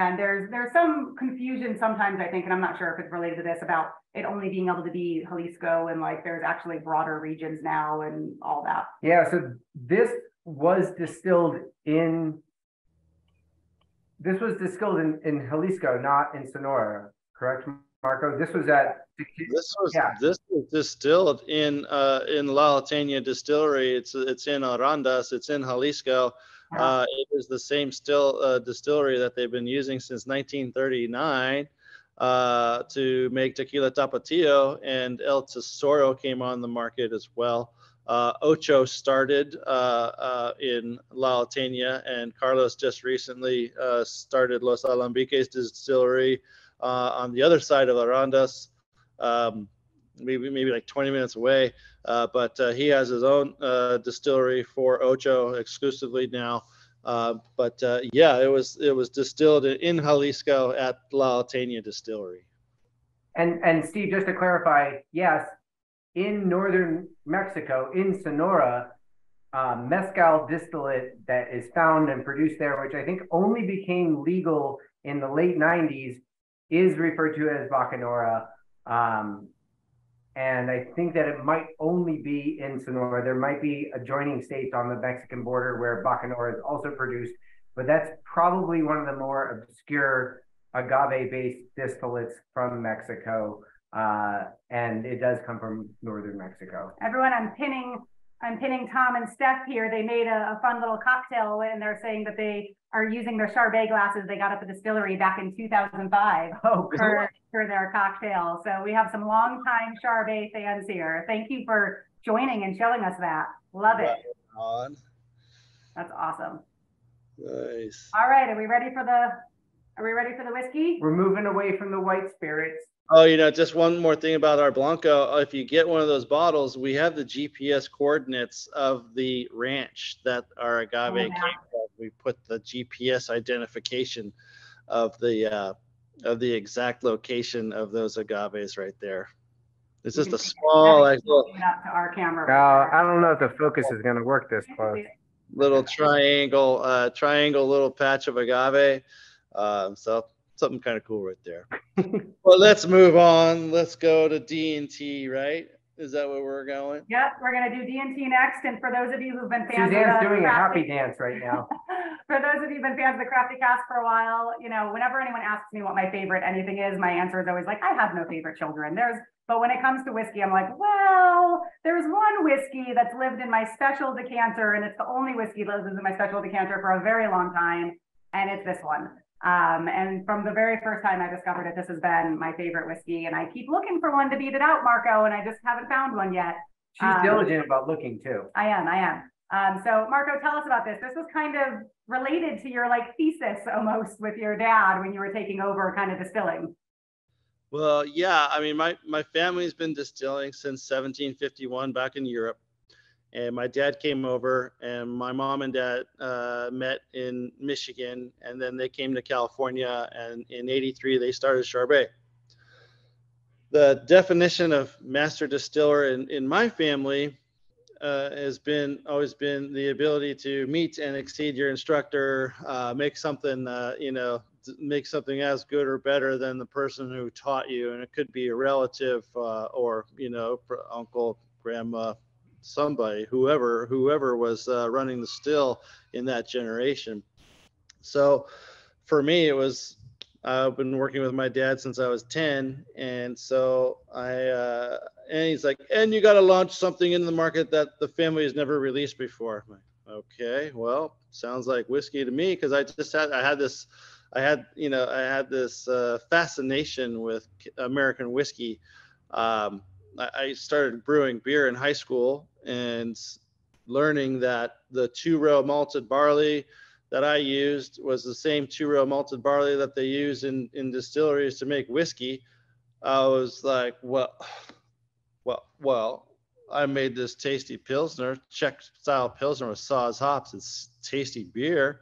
and there's there's some confusion sometimes, I think, and I'm not sure if it's related to this, about it only being able to be Jalisco, and like there's actually broader regions now and all that. Yeah, so this was distilled in this was distilled in, in Jalisco, not in Sonora, correct, Marko? This was at this was yeah. this was distilled in uh in La Altena distillery. It's it's in Arandas, it's in Jalisco. Wow. Uh it is the same still uh, distillery that they've been using since nineteen thirty-nine uh to make Tequila Tapatio, and El Tesoro came on the market as well. Uh, Ocho started uh, uh, in La Altena, and Carlos just recently uh, started Los Alambiques distillery uh, on the other side of Arandas, um, maybe maybe like twenty minutes away. Uh, but uh, he has his own uh, distillery for Ocho exclusively now. Uh, but uh, yeah, it was it was distilled in Jalisco at La Altena distillery. And and Steve, just to clarify, yes. In northern Mexico, in Sonora, uh, mezcal distillate that is found and produced there, which I think only became legal in the late nineties, is referred to as Bacanora. Um, and I think that it might only be in Sonora. There might be adjoining states on the Mexican border where Bacanora is also produced, but that's probably one of the more obscure agave-based distillates from Mexico. Uh, and it does come from northern Mexico. Everyone, I'm pinning, I'm pinning Tom and Steph here. They made a, a fun little cocktail, and they're saying that they are using their Charbay glasses they got at the distillery back in two thousand five oh, for, for their cocktail. So we have some longtime Charbay fans here. Thank you for joining and showing us that. Love it. On. That's awesome. Nice. All right, are we ready for the? Are we ready for the whiskey? We're moving away from the white spirits. Oh, you know, just one more thing about our Blanco. If you get one of those bottles, we have the G P S coordinates of the ranch that our agave oh, yeah. came from. We put the G P S identification of the uh, of the exact location of those agaves right there. It's just a small, like, little. To our camera. Uh, I don't know if the focus is going to work this close. Little triangle, uh, triangle, little patch of agave. Uh, so. Something kind of cool right there. Well, let's move on. Let's go to D and T, right? Is that where we're going? Yep, we're going to do D and T next. And for those of you who've been fans Suzanne's of the doing a happy dance right now. For those of you who've been fans of the Crafty Cask for a while, you know, whenever anyone asks me what my favorite anything is, my answer is always like, I have no favorite children. There's, but when it comes to whiskey, I'm like, well, there's one whiskey that's lived in my special decanter, and it's the only whiskey that lives in my special decanter for a very long time, and it's this one. Um, and from the very first time I discovered it, this has been my favorite whiskey, and I keep looking for one to beat it out, Marko, and I just haven't found one yet. She's um, diligent about looking too. I am, I am. Um, so Marko, tell us about this. This was kind of related to your like thesis almost with your dad when you were taking over kind of distilling. Well, yeah, I mean, my, my family's been distilling since seventeen fifty-one back in Europe. And my dad came over, and my mom and dad uh, met in Michigan, and then they came to California, and in eighty-three, they started Charbay. The definition of master distiller in, in my family uh, has been always been the ability to meet and exceed your instructor, uh, make something, uh, you know, make something as good or better than the person who taught you. And it could be a relative uh, or, you know, uncle, grandma, somebody, whoever, whoever was uh, running the still in that generation. So for me, it was, I've been working with my dad since I was ten. And so I, uh, and he's like, and you got to launch something into the market that the family has never released before. I'm like, okay, well, sounds like whiskey to me. Cause I just had, I had this, I had, you know, I had this uh, fascination with American whiskey. Um, I started brewing beer in high school and learning that the two-row malted barley that I used was the same two-row malted barley that they use in, in distilleries to make whiskey. I was like, well, well, well, I made this tasty Pilsner, Czech-style Pilsner with Saz hops. It's tasty beer.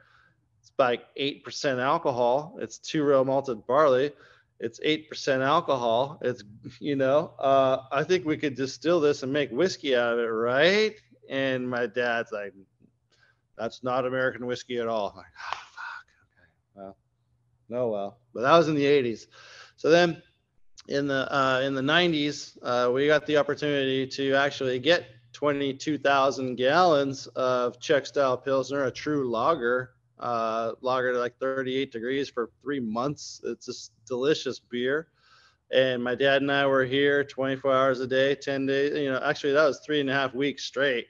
It's like eight percent alcohol. It's two-row malted barley. It's eight percent alcohol. It's, you know, uh, I think we could distill this and make whiskey out of it, right? And my dad's like, that's not American whiskey at all. I'm like, oh, fuck, okay, well, no, well. But that was in the eighties. So then in the, uh, in the nineties, uh, we got the opportunity to actually get twenty-two thousand gallons of Czech-style Pilsner, a true lager, uh lagered at like thirty-eight degrees for three months. It's just delicious beer. And my dad and I were here twenty-four hours a day, ten days, you know, actually that was three and a half weeks straight,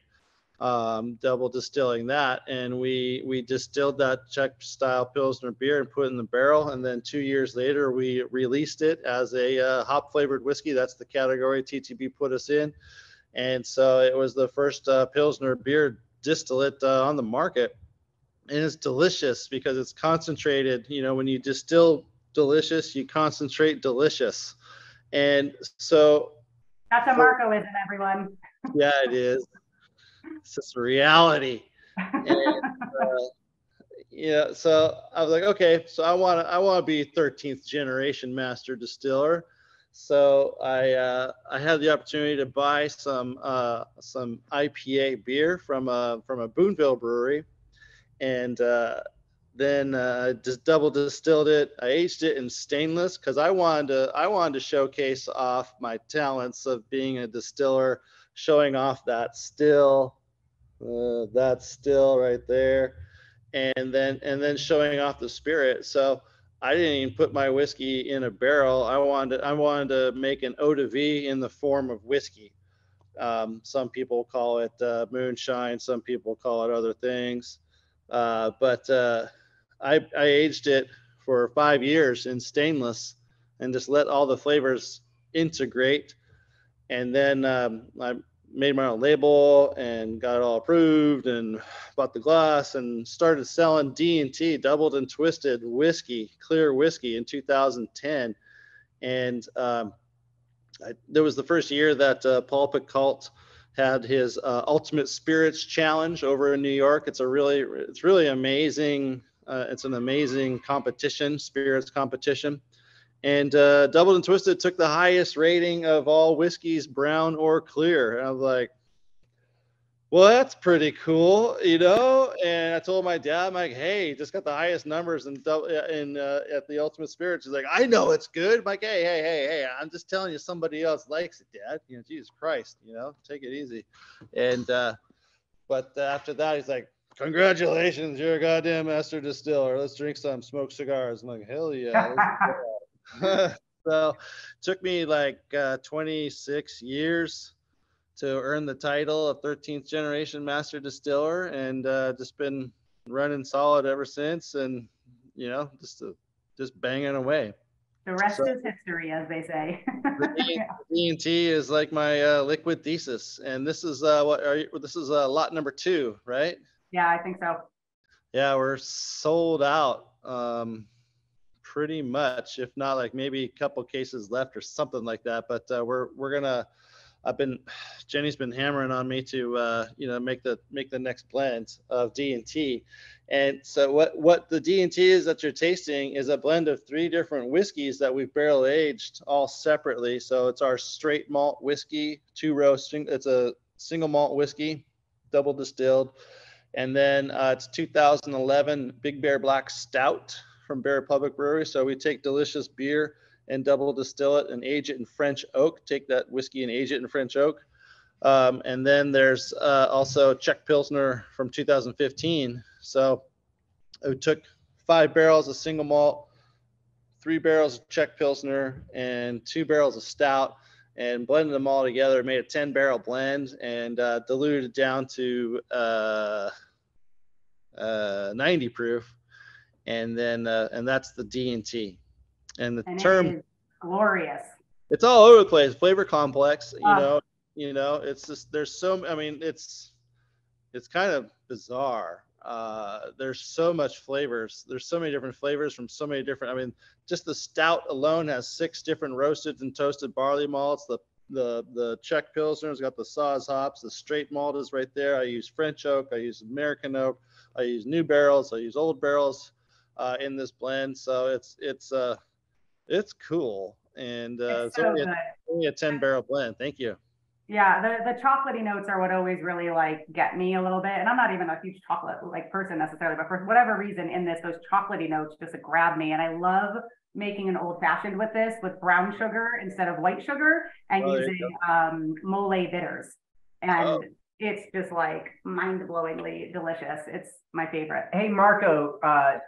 um double distilling that. And we we distilled that Czech style Pilsner beer and put it in the barrel, and then two years later we released it as a uh, hop flavored whiskey. That's the category T T B put us in. And so it was the first uh, Pilsner beer distillate uh, on the market. And it's delicious because it's concentrated. You know, when you distill delicious, you concentrate delicious. And so that's a Markoism, everyone. Yeah, it is. It's just reality. And, uh, yeah. So I was like, okay, so I want to, I want to be thirteenth generation master distiller. So I, uh, I had the opportunity to buy some, uh, some I P A beer from a, from a Boonville brewery. And uh, then uh, just double distilled it. I aged it in stainless because I wanted to. I wanted to showcase off my talents of being a distiller, showing off that still, uh, that still right there, and then and then showing off the spirit. So I didn't even put my whiskey in a barrel. I wanted I wanted to make an eau de vie in the form of whiskey. Um, some people call it uh, moonshine. Some people call it other things. Uh, but uh, I, I aged it for five years in stainless and just let all the flavors integrate. And then um, I made my own label and got it all approved and bought the glass and started selling D and T, Doubled and Twisted whiskey, clear whiskey in two thousand ten. And um, I, there was the first year that uh, Paul Picault had his uh, Ultimate Spirits Challenge over in New York. It's a really, it's really amazing. Uh, it's an amazing competition, spirits competition. And uh, Doubled and Twisted took the highest rating of all whiskeys, brown or clear. And I was like, well, that's pretty cool, you know? And I told my dad, I'm like, hey, just got the highest numbers in, in, uh, at the Ultimate Spirits. He's like, I know it's good. I'm like, hey, hey, hey, hey, I'm just telling you somebody else likes it, Dad. You know, Jesus Christ, you know, take it easy. And, uh, but after that, he's like, congratulations, you're a goddamn master distiller. Let's drink some, smoke cigars. I'm like, hell yeah. So it took me like uh, twenty-six years to earn the title of thirteenth generation master distiller, and uh, just been running solid ever since. And, you know, just, uh, just banging away. The rest so, is history, as they say. D and T is like my uh, liquid thesis. And this is uh, what are you, this is uh, lot number two, right? Yeah, I think so. Yeah. We're sold out. Um, pretty much, if not like maybe a couple cases left or something like that, but uh, we're, we're going to, I've been, Jenny's been hammering on me to, uh, you know, make the make the next blend of D and T. And so what, what the D and T is that you're tasting is a blend of three different whiskeys that we've barrel aged all separately. So it's our straight malt whiskey, two roasting. It's a single malt whiskey, double distilled. And then uh, it's two thousand eleven Big Bear Black Stout from Bear Republic Brewery. So we take delicious beer and double distill it and age it in French oak. Take that whiskey and age it in French oak. Um, and then there's uh, also Czech Pilsner from two thousand fifteen. So it took five barrels of single malt, three barrels of Czech Pilsner, and two barrels of stout, and blended them all together, made a ten barrel blend, and uh, diluted it down to uh, uh, ninety proof. And then, uh, and that's the D and T. And the and term, it is glorious. It's all over the place. Flavor complex, you oh. know, you know, it's just, there's so, I mean, it's, it's kind of bizarre. Uh, there's so much flavors. There's so many different flavors from so many different, I mean, just the stout alone has six different roasted and toasted barley malts. The, the, the Czech Pilsner's got the Saz hops, the straight malt is right there. I use French oak. I use American oak. I use new barrels. I use old barrels, uh, in this blend. So it's, it's, uh, it's cool. And uh, it's, so it's only, a, only a ten barrel blend. Thank you. Yeah, the, the chocolatey notes are what always really like get me a little bit. And I'm not even a huge chocolate like person necessarily, but for whatever reason in this, those chocolatey notes just like, grab me. And I love making an old fashioned with this, with brown sugar instead of white sugar, and oh, using um, mole bitters. And oh. it's just like mind-blowingly delicious. It's my favorite. Hey, Marko, uh,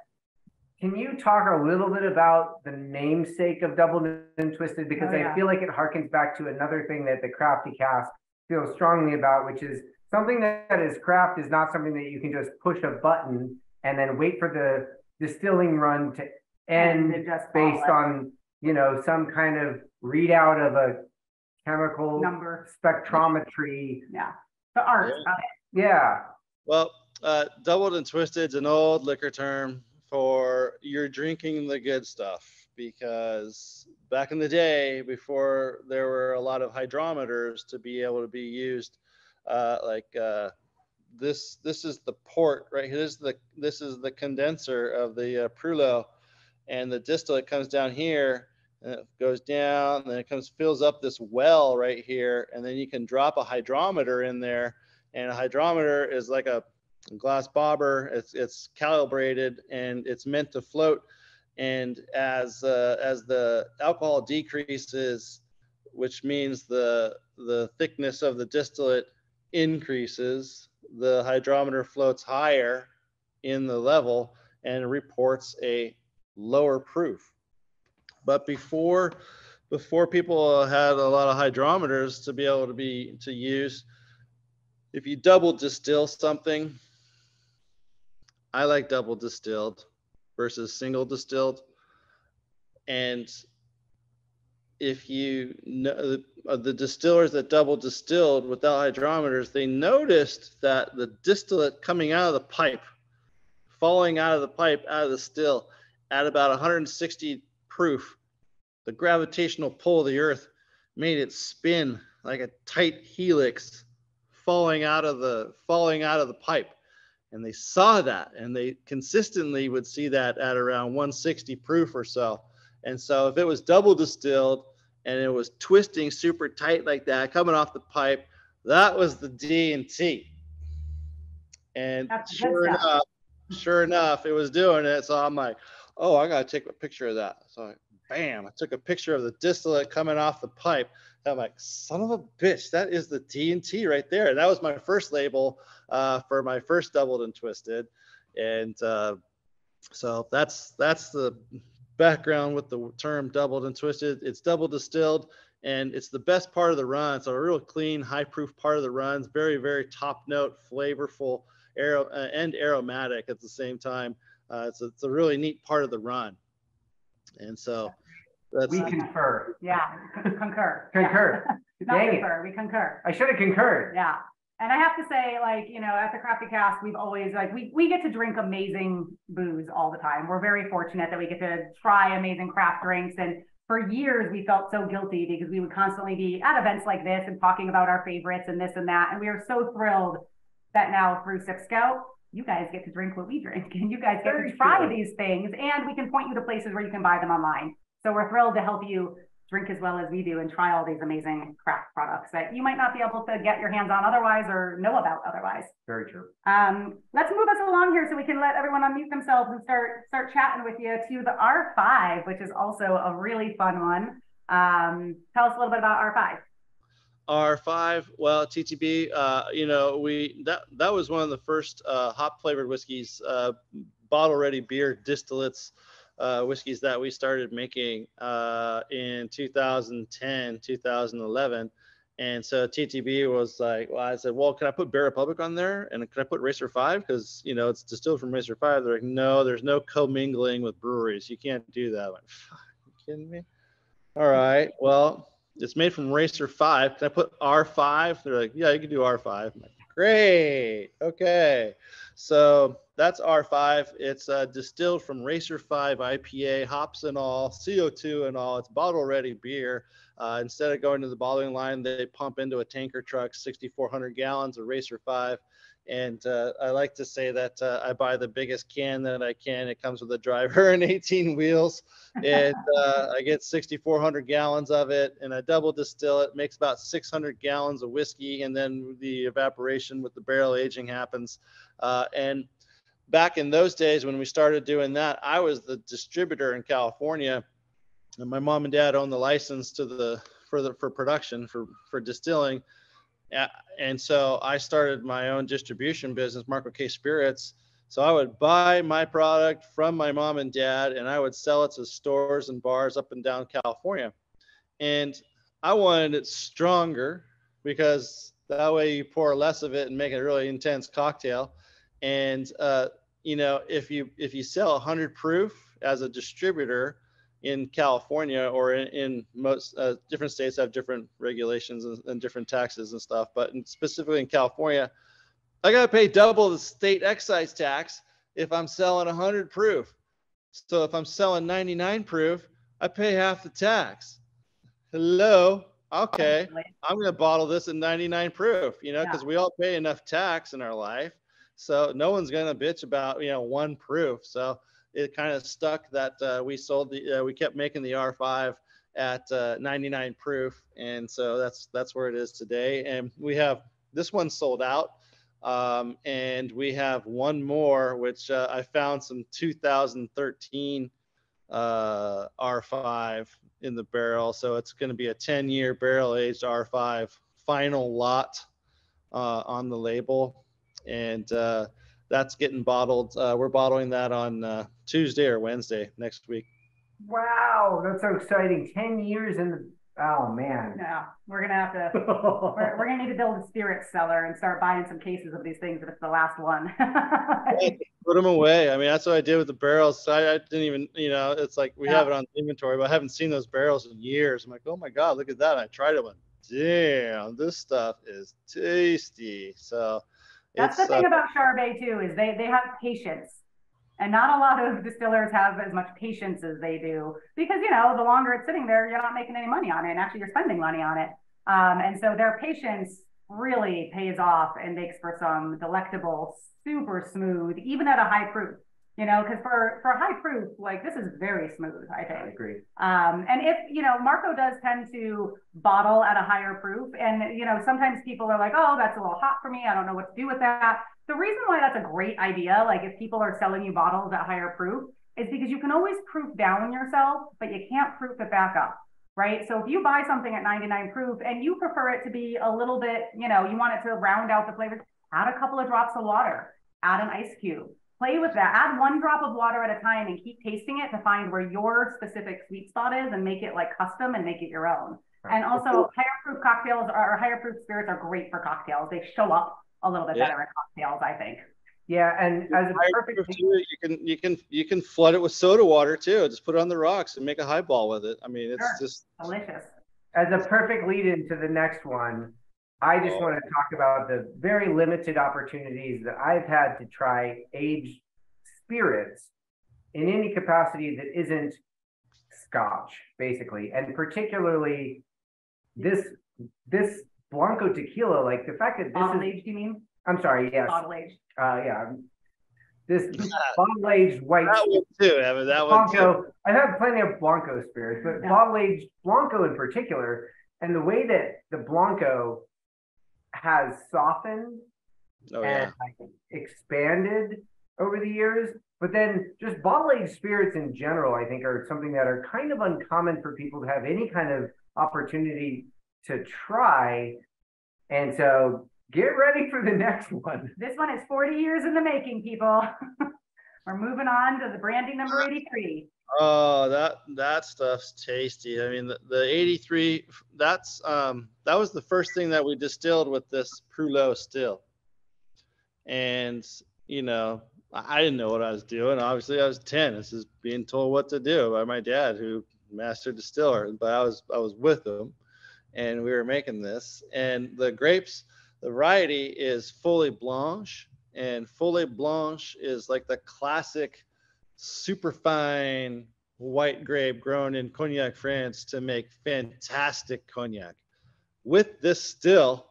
can you talk a little bit about the namesake of Doubled and Twisted? Because oh, yeah. I feel like it harkens back to another thing that the Crafty Cask feels strongly about, which is something that is craft is not something that you can just push a button and then wait for the distilling run to end just based on, you know, some kind of readout of a chemical number spectrometry. Yeah. The art yeah. of it. Yeah. Well, uh, Doubled and Twisted's an old liquor term for you're drinking the good stuff, because back in the day, before there were a lot of hydrometers to be able to be used, uh, like uh, this, this is the port, right? This is the, this is the condenser of the uh, Prulot, and the distillate comes down here and it goes down and then it comes, fills up this well right here. And then you can drop a hydrometer in there, and a hydrometer is like a glass bobber. It's, it's calibrated and it's meant to float. And as uh, as the alcohol decreases, which means the the thickness of the distillate increases, the hydrometer floats higher in the level and reports a lower proof. But before before people had a lot of hydrometers to be able to be to use, if you double distill something, I like double distilled versus single distilled. And if you know the, the distillers that double distilled without hydrometers, they noticed that the distillate coming out of the pipe, falling out of the pipe, out of the still at about one hundred sixty proof, the gravitational pull of the earth made it spin like a tight helix falling out of the, falling out of the pipe. And they saw that, and they consistently would see that at around one hundred sixty proof or so. And so if it was double distilled and it was twisting super tight like that, coming off the pipe, that was the D and T. And sure enough, sure enough, it was doing it. So I'm like, oh, I got to take a picture of that. So I, bam, I took a picture of the distillate coming off the pipe. I'm like, son of a bitch, that is the D and T right there. That was my first label uh, for my first Doubled and Twisted. And uh, so that's that's the background with the term Doubled and Twisted. It's double distilled, and it's the best part of the run. It's a real clean, high-proof part of the runs. Very, very top note, flavorful, aer- and aromatic at the same time. Uh, it's, a, it's a really neat part of the run. And so... That's we concur. Yeah, concur. Concur. Yeah. Not Dang concur, it. We concur. I should have concurred. Yeah. And I have to say, like, you know, at the Crafty Cask, we've always, like, we, we get to drink amazing booze all the time. We're very fortunate that we get to try amazing craft drinks. And for years, we felt so guilty because we would constantly be at events like this and talking about our favorites and this and that. And we are so thrilled that now through Sip Scout, you guys get to drink what we drink and you guys get Very to try true. these things. And we can point you to places where you can buy them online. So we're thrilled to help you drink as well as we do and try all these amazing craft products that you might not be able to get your hands on otherwise or know about otherwise. Very true. Um, let's move us along here so we can let everyone unmute themselves and start start chatting with you to the R five, which is also a really fun one. Um, tell us a little bit about R five. R five, well, T T B, uh, you know, we that that was one of the first uh, hop flavored whiskeys, uh, bottle ready beer distillates. Uh, whiskeys that we started making uh, in two thousand ten, two thousand eleven. And so T T B was like, well, I said, well, can I put Beer Republic on there? And can I put Racer Five? Because, you know, it's distilled from Racer Five. They're like, no, there's no commingling with breweries. You can't do that. I'm like, fuck, are you kidding me? All right, well, it's made from Racer Five. Can I put R five? They're like, yeah, you can do R five. I'm like, great, okay. So that's R five. It's uh, distilled from Racer Five I P A, hops and all, C O two and all. It's bottle-ready beer. Uh, instead of going to the bottling line, they pump into a tanker truck sixty-four hundred gallons of Racer Five. And uh, I like to say that uh, I buy the biggest can that I can. It comes with a driver and eighteen wheels. And uh, I get sixty-four hundred gallons of it, and I double distill it. Makes about six hundred gallons of whiskey, and then the evaporation with the barrel aging happens. Uh, and back in those days when we started doing that, I was the distributor in California, and my mom and dad owned the license to the for the for production for for distilling, and so I started my own distribution business, Marko K Spirits. So I would buy my product from my mom and dad, and I would sell it to stores and bars up and down California. And I wanted it stronger because that way you pour less of it and make it a really intense cocktail. And uh, you know, if you if you sell one hundred proof as a distributor in California or in, in most uh, different states have different regulations and, and different taxes and stuff, but in, specifically in California, I gotta pay double the state excise tax if I'm selling one hundred proof. So if I'm selling ninety-nine proof, I pay half the tax. Hello. Okay, I'm gonna bottle this at ninety-nine proof, you know, because yeah. we all pay enough tax in our life. So no one's gonna bitch about, you know, one proof. So it kind of stuck that uh, we sold the, uh, we kept making the R five at uh, ninety-nine proof, and so that's that's where it is today. And we have this one sold out, um, and we have one more, which uh, I found some two thousand thirteen uh, R five in the barrel. So it's gonna be a ten year barrel aged R five final lot uh, on the label. And uh, that's getting bottled. Uh, we're bottling that on uh, Tuesday or Wednesday next week. Wow, that's so exciting! Ten years in the oh man. Yeah, we're gonna have to. we're, we're gonna need to build a spirit cellar and start buying some cases of these things if it's the last one. Put them away. I mean, that's what I did with the barrels. I, I didn't even, you know, it's like we yeah. have it on inventory, but I haven't seen those barrels in years. I'm like, oh my god, look at that! I tried it one. Damn, this stuff is tasty. So. That's it's, the thing uh, about Charbay too, is they, they have patience, and not a lot of distillers have as much patience as they do, because, you know, the longer it's sitting there, you're not making any money on it, and actually you're spending money on it. Um, and so their patience really pays off and makes for some delectable, super smooth, even at a high proof, you know, because for, for high proof, like this is very smooth, I think. I agree. Um, and if, you know, Marko does tend to bottle at a higher proof. And, you know, sometimes people are like, oh, that's a little hot for me. I don't know what to do with that. The reason why that's a great idea, like if people are selling you bottles at higher proof, is because you can always proof down yourself, but you can't proof it back up, right? So if you buy something at ninety-nine proof and you prefer it to be a little bit, you know, you want it to round out the flavor, add a couple of drops of water, add an ice cube. Play with that, add one drop of water at a time and keep tasting it to find where your specific sweet spot is and make it like custom and make it your own. Right. And also cool. higher proof cocktails are, or higher proof spirits are great for cocktails. They show up a little bit yeah. better in cocktails, I think. Yeah, and as a perfect too, you can you can you can flood it with soda water too. Just put it on the rocks and make a highball with it. I mean, it's sure. just delicious. As a perfect lead into the next one, I just want to talk about the very limited opportunities that I've had to try aged spirits in any capacity that isn't Scotch, basically. And particularly this this Blanco tequila, like the fact that this bottle aged, you mean? I'm sorry, yes. Bottle aged. Uh, yeah. This bottle aged white. That one too, Evan. That one too. I've had plenty of Blanco spirits, but yeah. bottle aged Blanco in particular, and the way that the Blanco has softened oh, and yeah. expanded over the years. But then just bottle-aged spirits in general, I think, are something that are kind of uncommon for people to have any kind of opportunity to try. And so get ready for the next one. This one is forty years in the making, people. We're moving on to the brandy number eighty-three. Oh, that that stuff's tasty. I mean, the, the eighty-three, that's um, that was the first thing that we distilled with this Prulot still. And, you know, I didn't know what I was doing. Obviously, I was ten. This is being told what to do by my dad, who master distiller. But I was I was with him, and we were making this. And the grapes, the variety is Folle Blanche, and Folle Blanche is like the classic, superfine white grape grown in Cognac, France, to make fantastic cognac. With this still,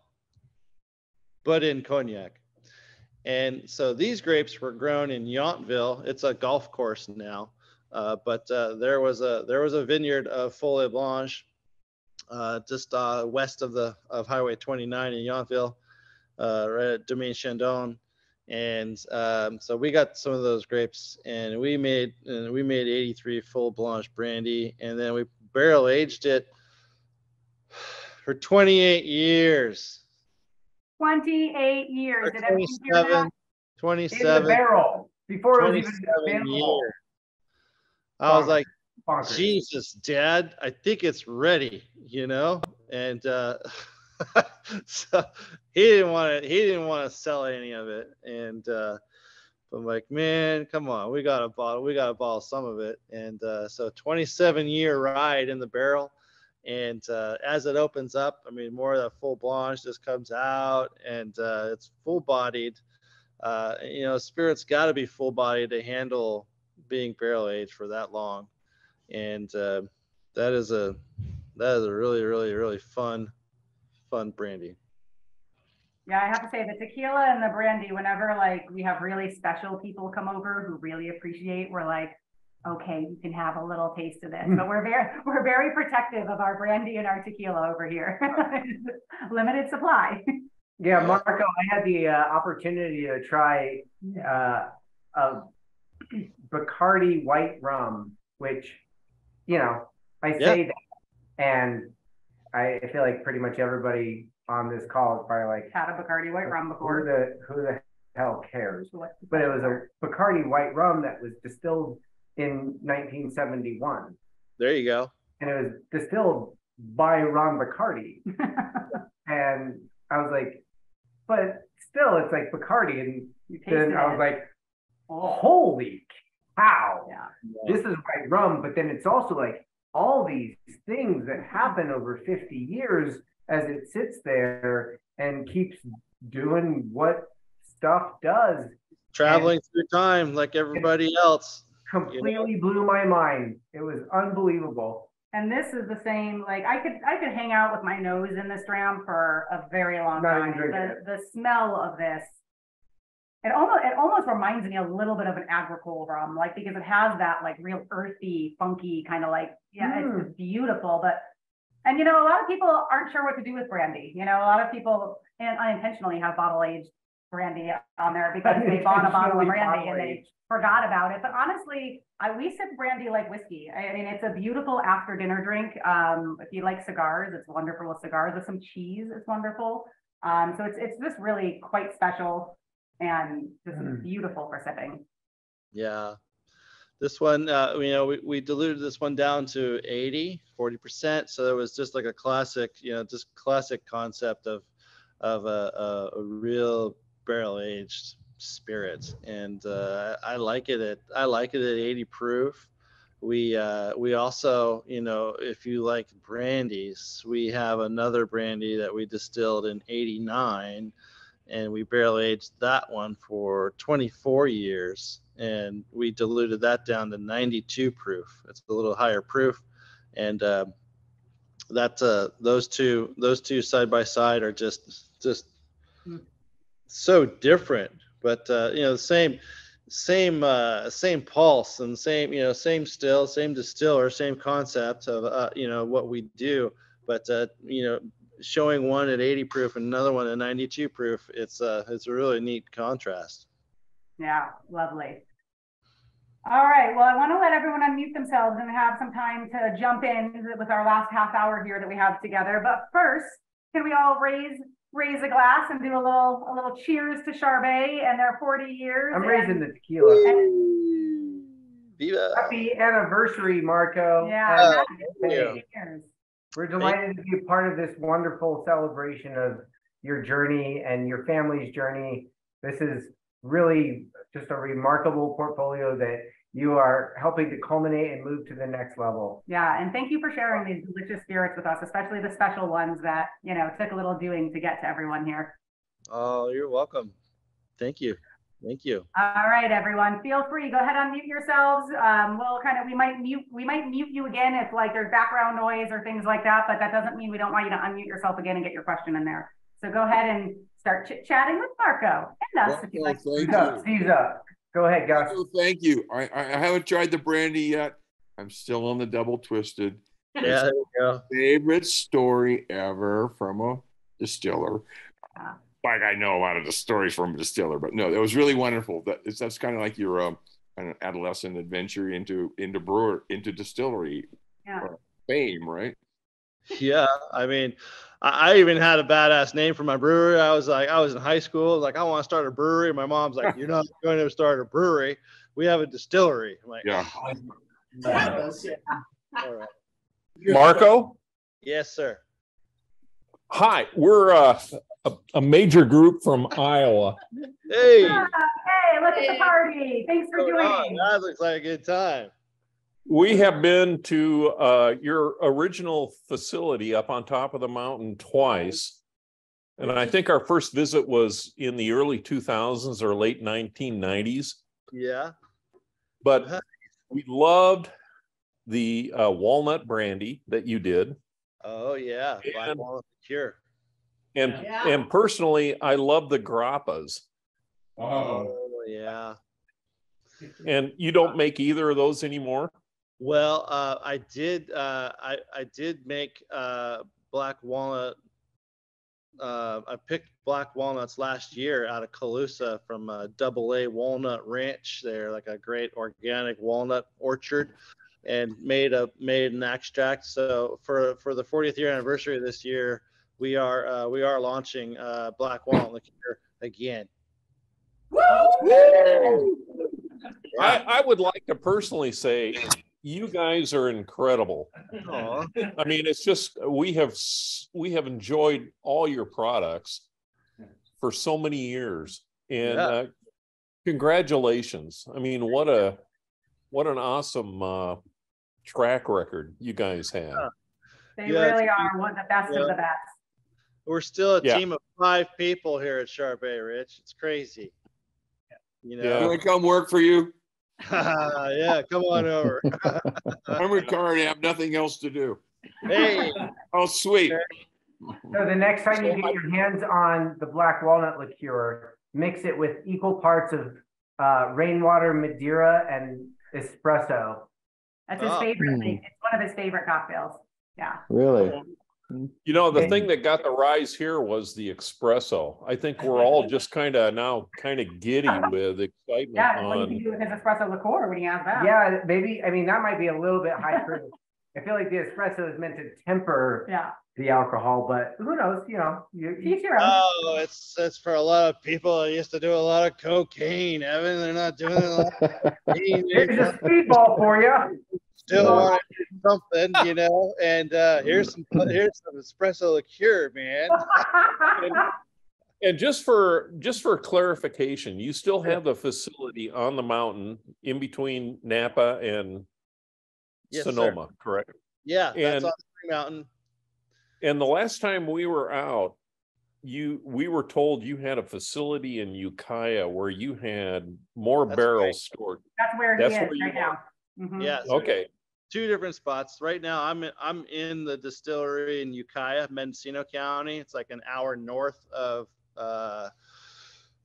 but in Cognac. And so these grapes were grown in Yountville. It's a golf course now, uh, but uh, there was a there was a vineyard of Folle Blanche uh, just uh, west of the of Highway twenty-nine in Yountville, uh, right at Domaine Chandon. And um, so we got some of those grapes, and we made and we made eighty-three Folle Blanche brandy, and then we barrel aged it for twenty-eight years. twenty-eight years. Did everyone hear that? twenty-seven. In the barrel. Before it was even a barrel. I was like, Jesus, Dad, I think it's ready, you know? And uh, so he didn't want to, he didn't want to sell any of it. And uh, I'm like, man, come on. We got a bottle. We got a bottle, some of it. And uh, so twenty-seven year ride in the barrel. And uh, as it opens up, I mean, more of that Folle Blanche just comes out, and uh, it's full-bodied. Uh, you know, spirits got to be full-bodied to handle being barrel-aged for that long. And uh, that is a that is a really, really, really fun, fun brandy. Yeah, I have to say the tequila and the brandy, whenever, like, we have really special people come over who really appreciate, we're like, okay, you can have a little taste of this, but we're very we're very protective of our brandy and our tequila over here. Limited supply. Yeah, Marko, I had the uh, opportunity to try uh, a Bacardi white rum, which, you know, I say yeah. that, and I feel like pretty much everybody on this call is probably like, had a Bacardi white rum before. The who the hell cares? But it was a Bacardi white rum that was distilled in nineteen seventy-one. There you go. And it was distilled by Ron Bacardi. And I was like, but still, it's like Bacardi. And then I was like, holy cow, yeah. This is white rum. But then it's also like all these things that happen over fifty years as it sits there and keeps doing what stuff does. Traveling and through time like everybody else. Completely blew my mind. It was unbelievable. And this is the same, like, I could I could hang out with my nose in this dram for a very long time. The, the smell of this, it almost it almost reminds me a little bit of an agricole rum, like, because it has that, like, real earthy, funky kind of, like, yeah, mm. It's just beautiful. But, and, you know, a lot of people aren't sure what to do with brandy. You know, a lot of people and unintentionally have bottle aged brandy on there because they bought a bottle of brandy and they forgot about it. But honestly, I, we sip brandy like whiskey. I, I mean, it's a beautiful after dinner drink. Um, if you like cigars, it's wonderful with cigars. With some cheese, it's wonderful. Um, so it's it's just really quite special, and this mm. is beautiful for sipping. Yeah, this one, uh, you know, we, we diluted this one down to eighty, forty percent. So it was just like a classic, you know, just classic concept of of a, a, a real barrel-aged spirit. And uh, I like it at I like it at eighty proof. We uh, we also, you know, if you like brandies, we have another brandy that we distilled in eighty-nine and we barrel aged that one for twenty-four years, and we diluted that down to ninety-two proof. It's a little higher proof, and uh, that's uh those two those two side by side are just just so different, but uh you know, the same same uh same pulse and same, you know, same still, same distiller, same concept of uh, you know, what we do, but uh you know, showing one at eighty proof and another one at ninety-two proof, it's uh it's a really neat contrast. Yeah, lovely. All right, well, I want to let everyone unmute themselves and have some time to jump in with our last half hour here that we have together. But first, can we all raise raise a glass and do a little a little cheers to Charbay and their forty years? I'm raising the tequila. And Viva. Happy anniversary, Marko. Yeah, uh, years. We're delighted to be a part of this wonderful celebration of your journey and your family's journey. This is really just a remarkable portfolio that you are helping to culminate and move to the next level. Yeah, and thank you for sharing these delicious spirits with us, especially the special ones that, you know, took a little doing to get to everyone here. Oh, you're welcome. Thank you. Thank you. All right, everyone, feel free. Go ahead, unmute yourselves. Um, we'll kind of, we might mute, we might mute you again if like there's background noise or things like that, but that doesn't mean we don't want you to unmute yourself again and get your question in there. So go ahead and start chit-chatting with Marko and us. Marko, if you like. Thank you. He's up. Go ahead, guys. Marko, thank you. I, I haven't tried the brandy yet. I'm still on the double twisted. Yeah, it's there you go. Favorite story ever from a distiller. Yeah. Like I know a lot of the stories from a distiller, but no, that was really wonderful. That it's, that's kind of like your um, an adolescent adventure into into brewer into distillery, yeah. Fame, right? Yeah, I mean, I even had a badass name for my brewery. I was like, I was in high school, I was like, I want to start a brewery. My mom's like, you're not going to start a brewery. We have a distillery. I'm like, yeah. Oh, no. All right. Marko? Yes, sir. Hi, we're uh, a, a major group from Iowa. Hey. Hey, look at the party. Thanks for joining. That looks like a good time. We have been to uh, your original facility up on top of the mountain twice. And I think our first visit was in the early two thousands or late nineteen nineties. Yeah. But we loved the uh, walnut brandy that you did. Oh, yeah. And, cure. And, yeah. and personally, I love the grappas. Oh, um, yeah. And you don't make either of those anymore? Well, uh, I did. Uh, I I did make uh, black walnut. Uh, I picked black walnuts last year out of Colusa from a Double A Walnut Ranch there, like a great organic walnut orchard, and made a made an extract. So for for the fortieth year anniversary of this year, we are uh, we are launching uh, black walnut liqueur again. Woo! Woo! I, I would like to personally say, you guys are incredible. Aww. I mean, it's just we have we have enjoyed all your products for so many years, and yeah. uh, congratulations! I mean, what a what an awesome uh, track record you guys have. Yeah. They yeah, really are one of the best yeah. of the best. We're still a yeah. team of five people here at Charbay, Rich. It's crazy. You know, yeah. Can I come work for you? Yeah, come on over. I'm retired. I have nothing else to do. Hey, oh sweet. So the next time you get your hands on the black walnut liqueur, mix it with equal parts of uh, rainwater, Madeira, and espresso. That's his oh. favorite thing. It's one of his favorite cocktails. Yeah. Really. You know, the thing that got the rise here was the espresso. I think we're all just kind of now kind of giddy with excitement. Yeah, on... what do you do with an espresso liqueur when you have that? Yeah, maybe. I mean, that might be a little bit high proof. I feel like the espresso is meant to temper yeah. the alcohol, but who knows? You know, you, you... Oh, it's it's for a lot of people that used to do a lot of cocaine, Evan. They're not doing a lot of cocaine. Here's a speedball for you. Still want something, you know, and uh, here's some here's some espresso liqueur, man. and, and just for just for clarification, you still have the facility on the mountain in between Napa and yes, Sonoma, sir. Correct? Yeah, and, that's on Spring Mountain. And the last time we were out, you we were told you had a facility in Ukiah where you had more that's barrels right. stored. That's where he that's is where right now. Mm-hmm. Yeah. So okay. Two different spots. Right now, I'm in, I'm in the distillery in Ukiah, Mendocino County. It's like an hour north of uh,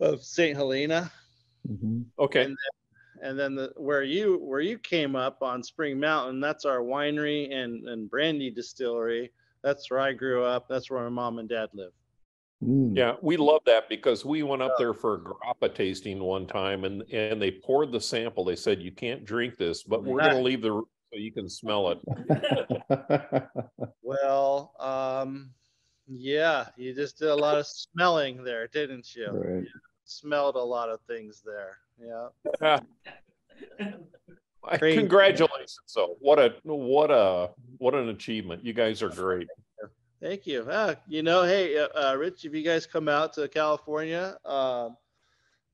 of Saint Helena. Mm-hmm. Okay. And then, and then the where you where you came up on Spring Mountain, that's our winery and and brandy distillery. That's where I grew up. That's where my mom and dad live. Mm. Yeah, we love that because we went up there for a grappa tasting one time, and and they poured the sample. They said, you can't drink this, but we're going to leave the room so you can smell it. Well, um, yeah, you just did a lot of smelling there, didn't you? Right. You smelled a lot of things there. Yeah. Great. Congratulations! So, what a what a what an achievement! You guys are great. Thank you. Uh, you know, hey, uh, Rich, if you guys come out to California, uh,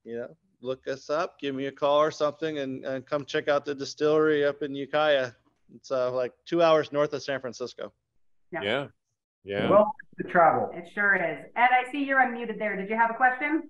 you know, look us up, give me a call or something, and, and come check out the distillery up in Ukiah. It's uh, like two hours north of San Francisco. Yeah, yeah. yeah. Well, the travel. It sure is. Ed, I see you're unmuted there. Did you have a question?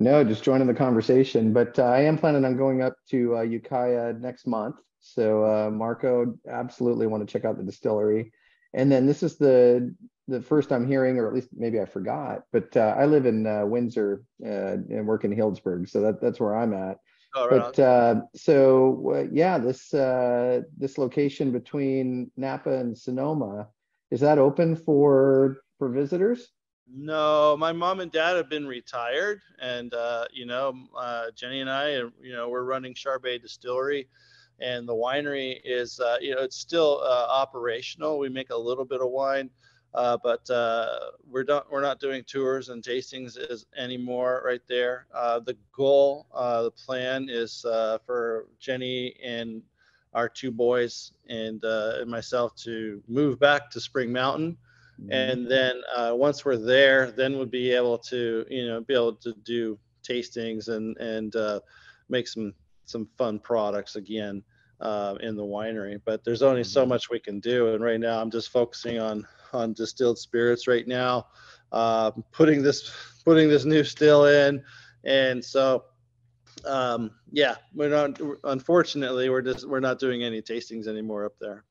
No, just joining the conversation, but uh, I am planning on going up to uh, Ukiah next month. So uh, Marko, absolutely want to check out the distillery. And then this is the the first I'm hearing, or at least maybe I forgot, but uh, I live in uh, Windsor uh, and work in Healdsburg. So that, that's where I'm at. Oh, right but uh, so uh, yeah, this uh, this location between Napa and Sonoma, is that open for for visitors? No, my mom and dad have been retired, and uh, you know, uh, Jenny and I, you know, we're running Charbay Distillery, and the winery is, uh, you know, it's still uh, operational. We make a little bit of wine, uh, but uh, we're not we're not doing tours and tastings is anymore. Right there, uh, the goal, uh, the plan is uh, for Jenny and our two boys and, uh, and myself to move back to Spring Mountain. And then uh, once we're there, then we'll be able to, you know, be able to do tastings and and uh, make some some fun products again uh, in the winery. But there's only so much we can do. And right now, I'm just focusing on on distilled spirits right now, uh, putting this putting this new still in. And so, um, yeah, we're not. Unfortunately, we're just we're not doing any tastings anymore up there.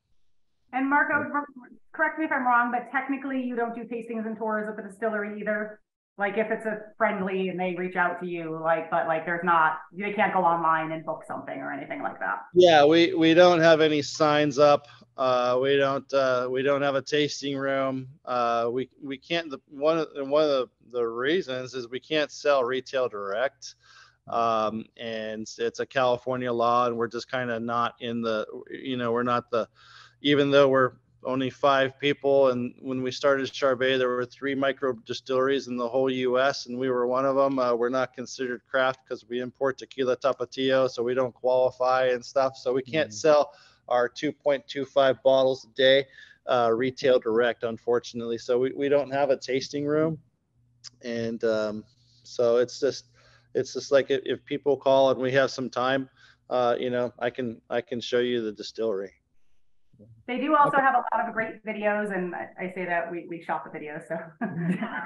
And Marko, correct me if I'm wrong, but technically you don't do tastings and tours at the distillery either. Like if it's a friendly and they reach out to you, like, but like there's not, they can't go online and book something or anything like that. Yeah, we, we don't have any signs up. Uh, we don't uh, we don't have a tasting room. Uh, we we can't. The, one of one of the, the reasons is we can't sell retail direct. Um, and it's a California law, and we're just kind of not in the, you know, we're not the. Even though we're only five people, and when we started Charbay, there were three micro distilleries in the whole U S, and we were one of them. Uh, we're not considered craft because we import Tequila Tapatio, so we don't qualify and stuff. So we can't mm-hmm. sell our two point two five bottles a day uh, retail direct, unfortunately. So we, we don't have a tasting room. And um, so it's just, it's just like if, if people call and we have some time, uh, you know, I can, I can show you the distillery. They do also have a lot of great videos, and I, I say that we, we shot the videos, so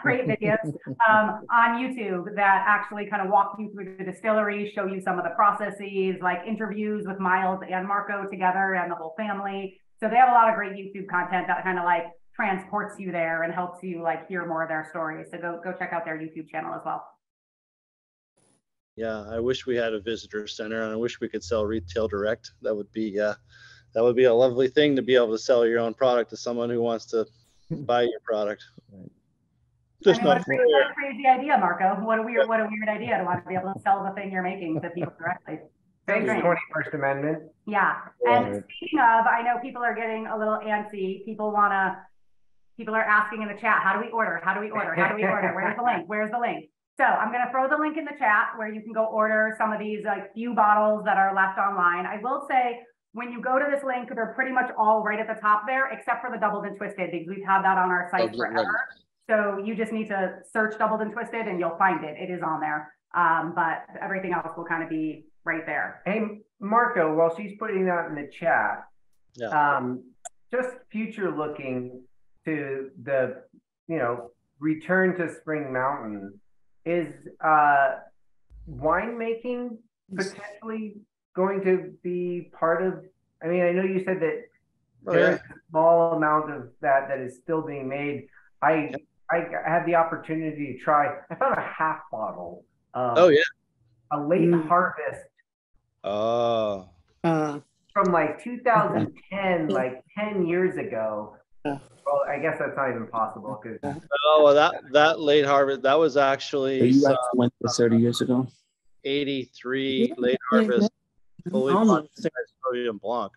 great videos um, on YouTube that actually kind of walk you through the distillery, show you some of the processes, like interviews with Miles and Marko together and the whole family. So they have a lot of great YouTube content that kind of like transports you there and helps you like hear more of their stories. So go, go check out their YouTube channel as well. Yeah, I wish we had a visitor center, and I wish we could sell retail direct. That would be, uh, that would be a lovely thing to be able to sell your own product to someone who wants to buy your product. Just I mean, not what, a crazy, what a crazy idea, Marko. What a weird, what a weird idea to want to be able to sell the thing you're making to people directly. Thank you, twenty-first Amendment. Yeah. And yeah. Speaking of, I know people are getting a little antsy. People want to, people are asking in the chat, how do we order? How do we order? How do we order? Where's the link? Where's the link? So I'm going to throw the link in the chat where you can go order some of these like few bottles that are left online. I will say, when you go to this link, they're pretty much all right at the top there, except for the Doubled and Twisted, because we've had that on our site okay, forever. Right. So you just need to search Doubled and Twisted and you'll find it. It is on there. Um, but everything else will kind of be right there. Hey, Marko, while she's putting that in the chat, yeah. um, just future looking to the, you know, return to Spring Mountain, is uh, winemaking potentially going to be part of, I mean, I know you said that oh, there's yeah. a small amount of that that is still being made. I I had the opportunity to try, I found a half bottle. Um, oh, yeah. A late mm. harvest. Oh. Uh. From like two thousand ten, like ten years ago. Well, I guess that's not even possible. Cause oh, well, that, that late harvest, that was actually. So you um, went to thirty years ago? eighty-three late harvest. Fully Sauvignon Blanc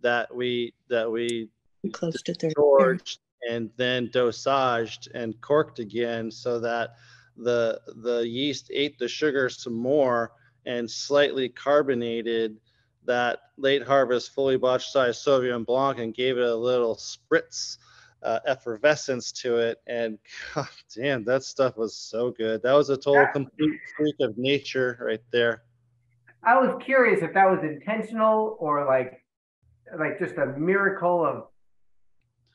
that we that we close to thirty and then dosaged and corked again so that the the yeast ate the sugar some more and slightly carbonated that late harvest fully botched size Sauvignon Blanc and gave it a little spritz uh, effervescence to it, and god damn, that stuff was so good. That was a total complete freak of nature right there. I was curious if that was intentional or like, like just a miracle of.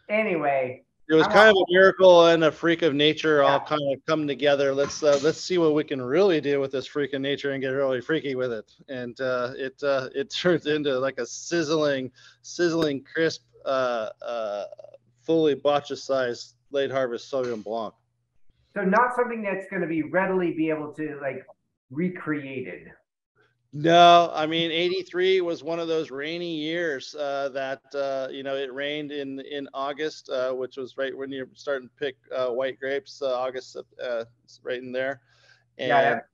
Anyway, it was I'm kind of a miracle and a freak of nature yeah. all kind of come together. Let's uh, let's see what we can really do with this freak of nature and get really freaky with it. And uh, it uh, it turns into like a sizzling, sizzling, crisp, uh, uh, fully botcha-sized late harvest Sauvignon Blanc. So not something that's going to be readily be able to like recreated. No, I mean, eighty-three was one of those rainy years uh, that, uh, you know, it rained in, in August, uh, which was right when you're starting to pick uh, white grapes, uh, August, uh, right in there. And yeah, that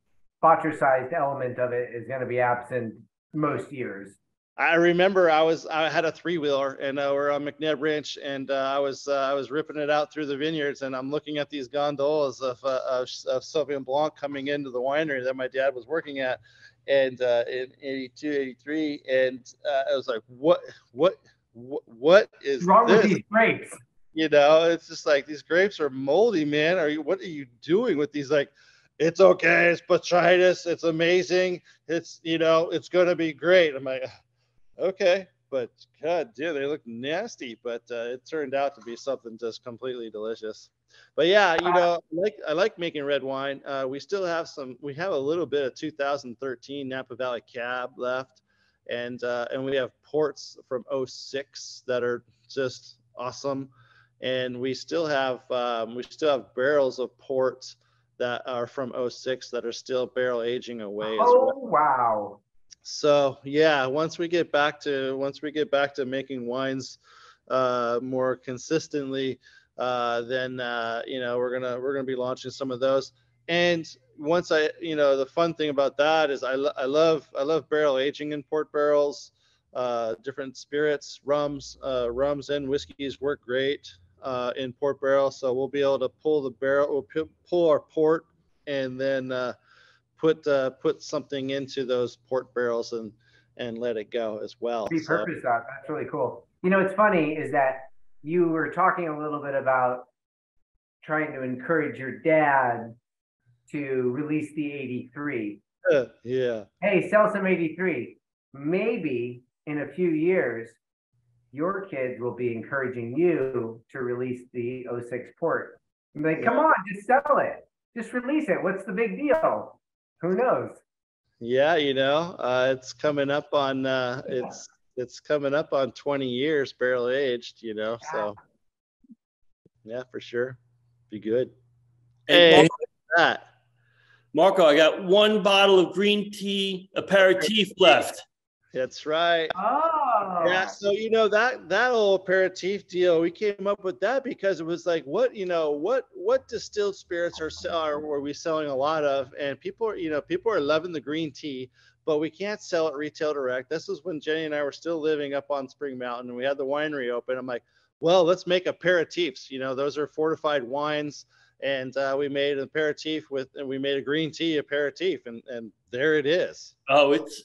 botrycized element of it is going to be absent most years. I remember I was, I had a three-wheeler and uh, we're on McNabb Ranch, and uh, I was, uh, I was ripping it out through the vineyards, and I'm looking at these gondolas of, uh, of, of Sauvignon Blanc coming into the winery that my dad was working at. And uh, in eighty-two, eighty-three, and uh, I was like, what, what, what, what is wrong with these grapes? You know, it's just like, these grapes are moldy, man. Are you, what are you doing with these? Like, it's okay, it's botrytis, it's amazing, it's, you know, it's gonna be great. I'm like, okay, but god damn, they look nasty, but uh, it turned out to be something just completely delicious. But yeah, you know, like I like making red wine. Uh, we still have some. We have a little bit of two thousand thirteen Napa Valley Cab left, and uh, and we have ports from oh six that are just awesome, and we still have um, we still have barrels of ports that are from oh six that are still barrel aging away. Oh, as well. Wow! So yeah, once we get back to once we get back to making wines uh, more consistently. Uh, then, uh, you know, we're gonna, we're gonna be launching some of those. And once I, you know, the fun thing about that is I, lo I love, I love barrel aging in port barrels, uh, different spirits, rums, uh, rums and whiskeys work great, uh, in port barrels. So we'll be able to pull the barrel, we'll pull our port and then, uh, put, uh, put something into those port barrels and, and let it go as well. Repurpose that. That's really cool. You know, it's funny is that, you were talking a little bit about trying to encourage your dad to release the eighty-three. Uh, yeah. Hey, sell some eighty-three. Maybe in a few years, your kids will be encouraging you to release the oh six port. I'm like, yeah. Come on, just sell it. Just release it. What's the big deal? Who knows? Yeah, you know, uh, it's coming up on, uh, yeah. it's, It's coming up on twenty years barrel aged, you know, yeah. So yeah, for sure. Be good. Hey, hey, Marko, I got one bottle of green tea aperitif left. That's right. Oh. Yeah, so you know that that old aperitif deal, we came up with that because it was like, what you know, what what distilled spirits are are were we selling a lot of, and people are, you know, people are loving the green tea. But we can't sell it retail direct. This was when Jenny and I were still living up on Spring Mountain, and we had the winery open. I'm like, well, let's make aperitifs. You know, those are fortified wines, and uh, we made an aperitif with, and we made a green tea aperitif, and and there it is. Oh, it's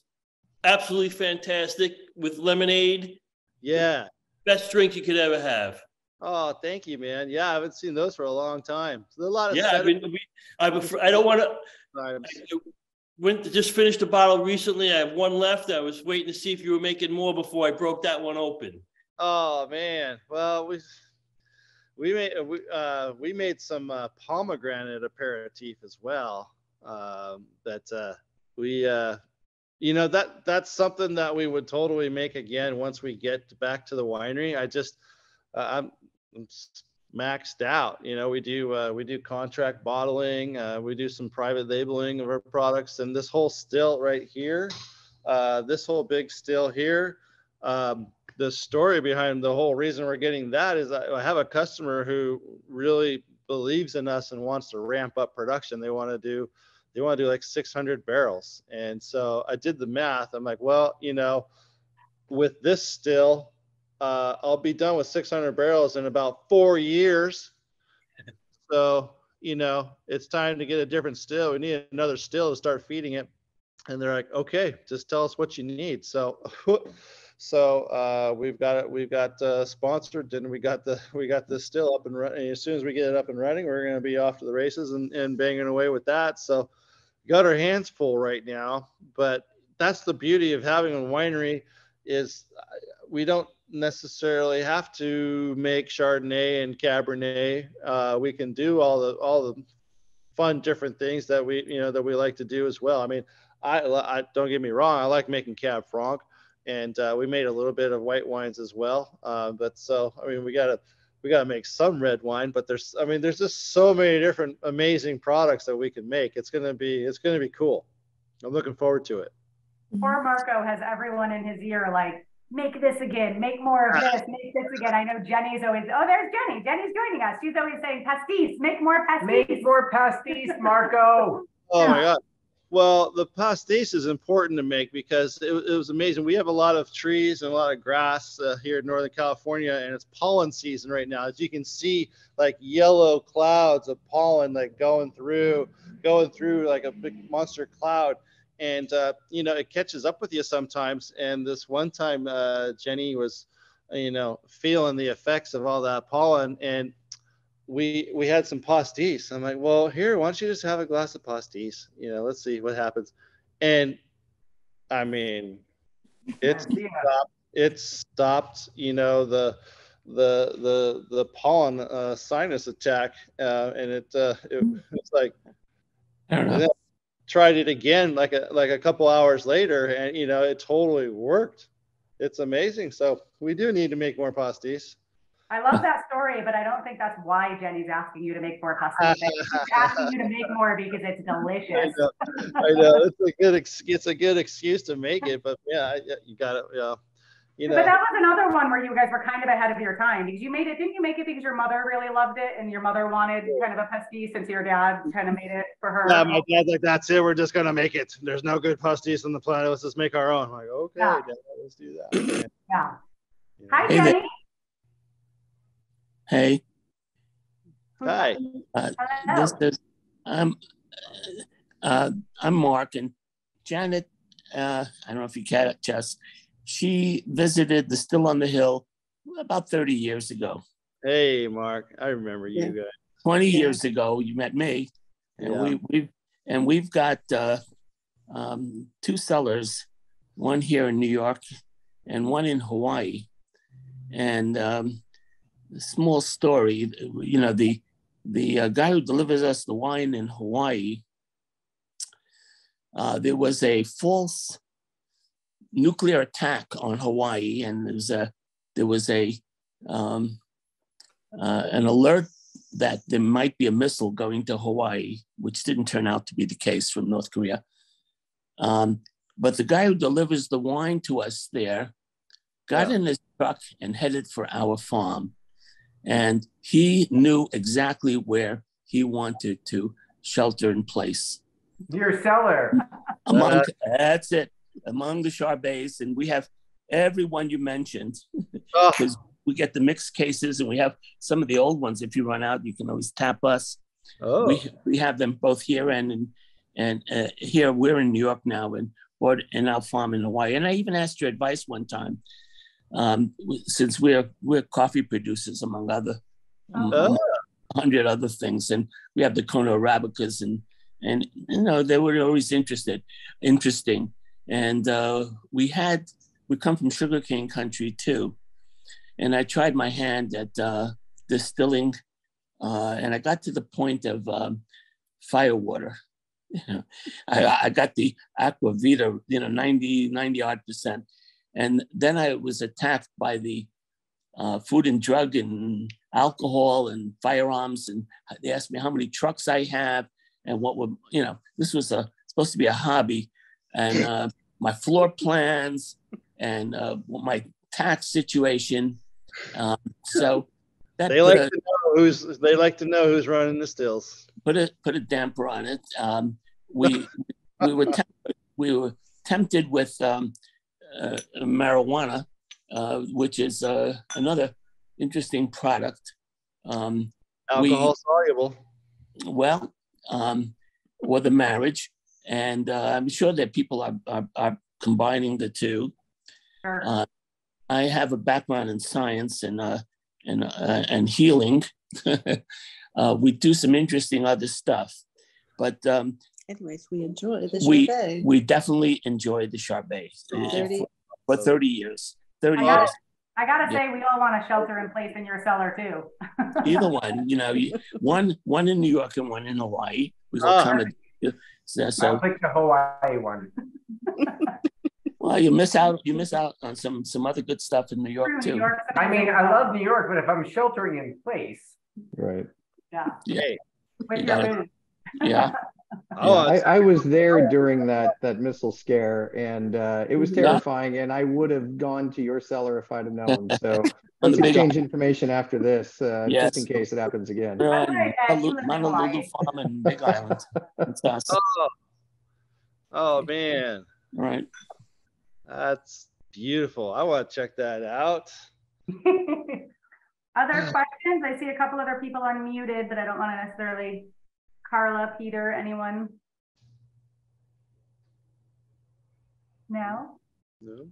absolutely fantastic with lemonade. Yeah, best drink you could ever have. Oh, thank you, man. Yeah, I haven't seen those for a long time. There's a lot of yeah. I mean, we, I, I don't want to. Went to just finished a bottle recently. I have one left. I was waiting to see if you were making more before I broke that one open. Oh man! Well, we we made we uh, we made some uh, pomegranate aperitif as well. Um, that uh, we uh, you know that that's something that we would totally make again once we get back to the winery. I just uh, I'm, I'm maxed out. You know, we do uh, we do contract bottling. Uh, we do some private labeling of our products, and this whole still right here, uh, this whole big still here. Um, the story behind the whole reason we're getting that is I have a customer who really believes in us and wants to ramp up production. They want to do, they want to do like six hundred barrels. And so I did the math. I'm like, well, you know, with this still, uh, I'll be done with six hundred barrels in about four years. So, you know, it's time to get a different still. We need another still to start feeding it. And they're like, okay, just tell us what you need. So, So uh, we've got it. We've got uh, sponsored, and we got the we got this still up and running. As soon as we get it up and running, we're going to be off to the races and, and banging away with that. So, got our hands full right now. But that's the beauty of having a winery, is we don't necessarily have to make Chardonnay and Cabernet. Uh, we can do all the all the fun different things that we you know that we like to do as well. I mean, I, I don't get me wrong. I like making Cab Franc. And uh, we made a little bit of white wines as well. Uh, but so, I mean, we gotta we gotta make some red wine. But there's, I mean, there's just so many different amazing products that we can make. It's gonna be it's gonna be cool. I'm looking forward to it. Poor Marko has everyone in his ear like, make this again, make more of this, make this again. I know Jenny's always, oh, there's Jenny. Jenny's joining us. She's always saying pastis, make more pastis. Make more pastis, Marko. Oh my God. Well, the pastis is important to make because it, it was amazing. We have a lot of trees and a lot of grass uh, here in Northern California, and it's pollen season right now. As you can see, like yellow clouds of pollen, like going through, going through like a big monster cloud. And, uh, you know, it catches up with you sometimes. And this one time, uh, Jenny was, you know, feeling the effects of all that pollen, and we we had some pastis. I'm like, well, here, why don't you just have a glass of pastis? You know, let's see what happens. And I mean, it's yeah. stopped, it stopped, you know, the the the the pollen uh, sinus attack, uh, and it uh, it was like, I don't know. Then I tried it again like a like a couple hours later, and you know, it totally worked. It's amazing. So we do need to make more pastis. I love that story, but I don't think that's why Jenny's asking you to make more pastis. She's asking you to make more because it's delicious. I know, I know. It's a good ex it's a good excuse to make it, but yeah, you got it. Yeah, you know. But that was another one where you guys were kind of ahead of your time because you made it. Didn't you make it because your mother really loved it and your mother wanted kind of a pastis since your dad kind of made it for her? Yeah, my dad's like, that's it. We're just gonna make it. There's no good pastis on the planet. Let's just make our own. I'm like, okay, yeah. Dad, let's do that. Yeah. yeah. Hi, Jenny. Hey, Hey. Hi. Uh, this is, I'm, uh, I'm Mark, and Janet, uh, I don't know if you can attest, she visited the Still on the Hill about thirty years ago. Hey, Mark, I remember you yeah. guys. twenty yeah. years ago, you met me, and, yeah. we, we've, and we've got uh, um, two cellars, one here in New York and one in Hawaii. And um, small story, you know, the the uh, guy who delivers us the wine in Hawaii, uh, there was a false nuclear attack on Hawaii, and there was a there was a um, uh, an alert that there might be a missile going to Hawaii, which didn't turn out to be the case, from North Korea. Um, but the guy who delivers the wine to us there got yeah. in his truck and headed for our farm. And he knew exactly where he wanted to shelter in place. Your cellar. Among, uh, that's it. Among the Charbays. And we have everyone you mentioned. Because oh. we get the mixed cases, and we have some of the old ones. If you run out, you can always tap us. Oh. We, we have them both here and, and, and uh, here. We're in New York now, and or in our farm in Hawaii. And I even asked your advice one time. Um, since we're we're coffee producers, among other um, oh. hundred other things, and we have the Kona arabicas, and and you know they were always interested, interesting, and uh, we had we come from sugarcane country too, and I tried my hand at uh, distilling, uh, and I got to the point of um, fire water. You know, I, I got the aqua vita, you know, ninety, ninety odd percent. And then I was attacked by the uh, food and drug and alcohol and firearms. And they asked me how many trucks I have and what would, you know, this was a, supposed to be a hobby. And uh, my floor plans and uh, my tax situation. Um, so that they like a, to know who's they like to know who's running the stills. Put a put a damper on it. Um, we we were tempted, we were tempted with um, uh, marijuana, uh, which is uh, another interesting product. Um, Alcohol we, soluble. Well, um, or the marriage, and uh, I'm sure that people are are, are combining the two. Sure. Uh, I have a background in science and uh, and uh, and healing. uh, we do some interesting other stuff, but um, anyways, we enjoy the we Charbay. We definitely enjoy the Charbay for, for thirty years. Thirty I gotta, years. I gotta say, yeah. We all want a shelter in place in your cellar too. Either one, you know, one one in New York and one in Hawaii. We go oh, kind of so, so. I like the Hawaii one. Well, you miss out. You miss out on some some other good stuff in New York too. New York, I mean, I love New York, but if I'm sheltering in place, right? Yeah. Yeah. You gotta, yeah. Oh, I, I was there during that that missile scare, and uh, it was terrifying. Yeah. And I would have gone to your cellar if I'd have known. So let's exchange information after this, uh, yes. just in case it happens again. Right. Honolulu, Honolulu Farm and Big Island. Awesome. Oh. Oh man! All right. That's beautiful. I want to check that out. Other questions? I see a couple other people unmuted, but I don't want to necessarily. Carla, Peter, anyone? No? No.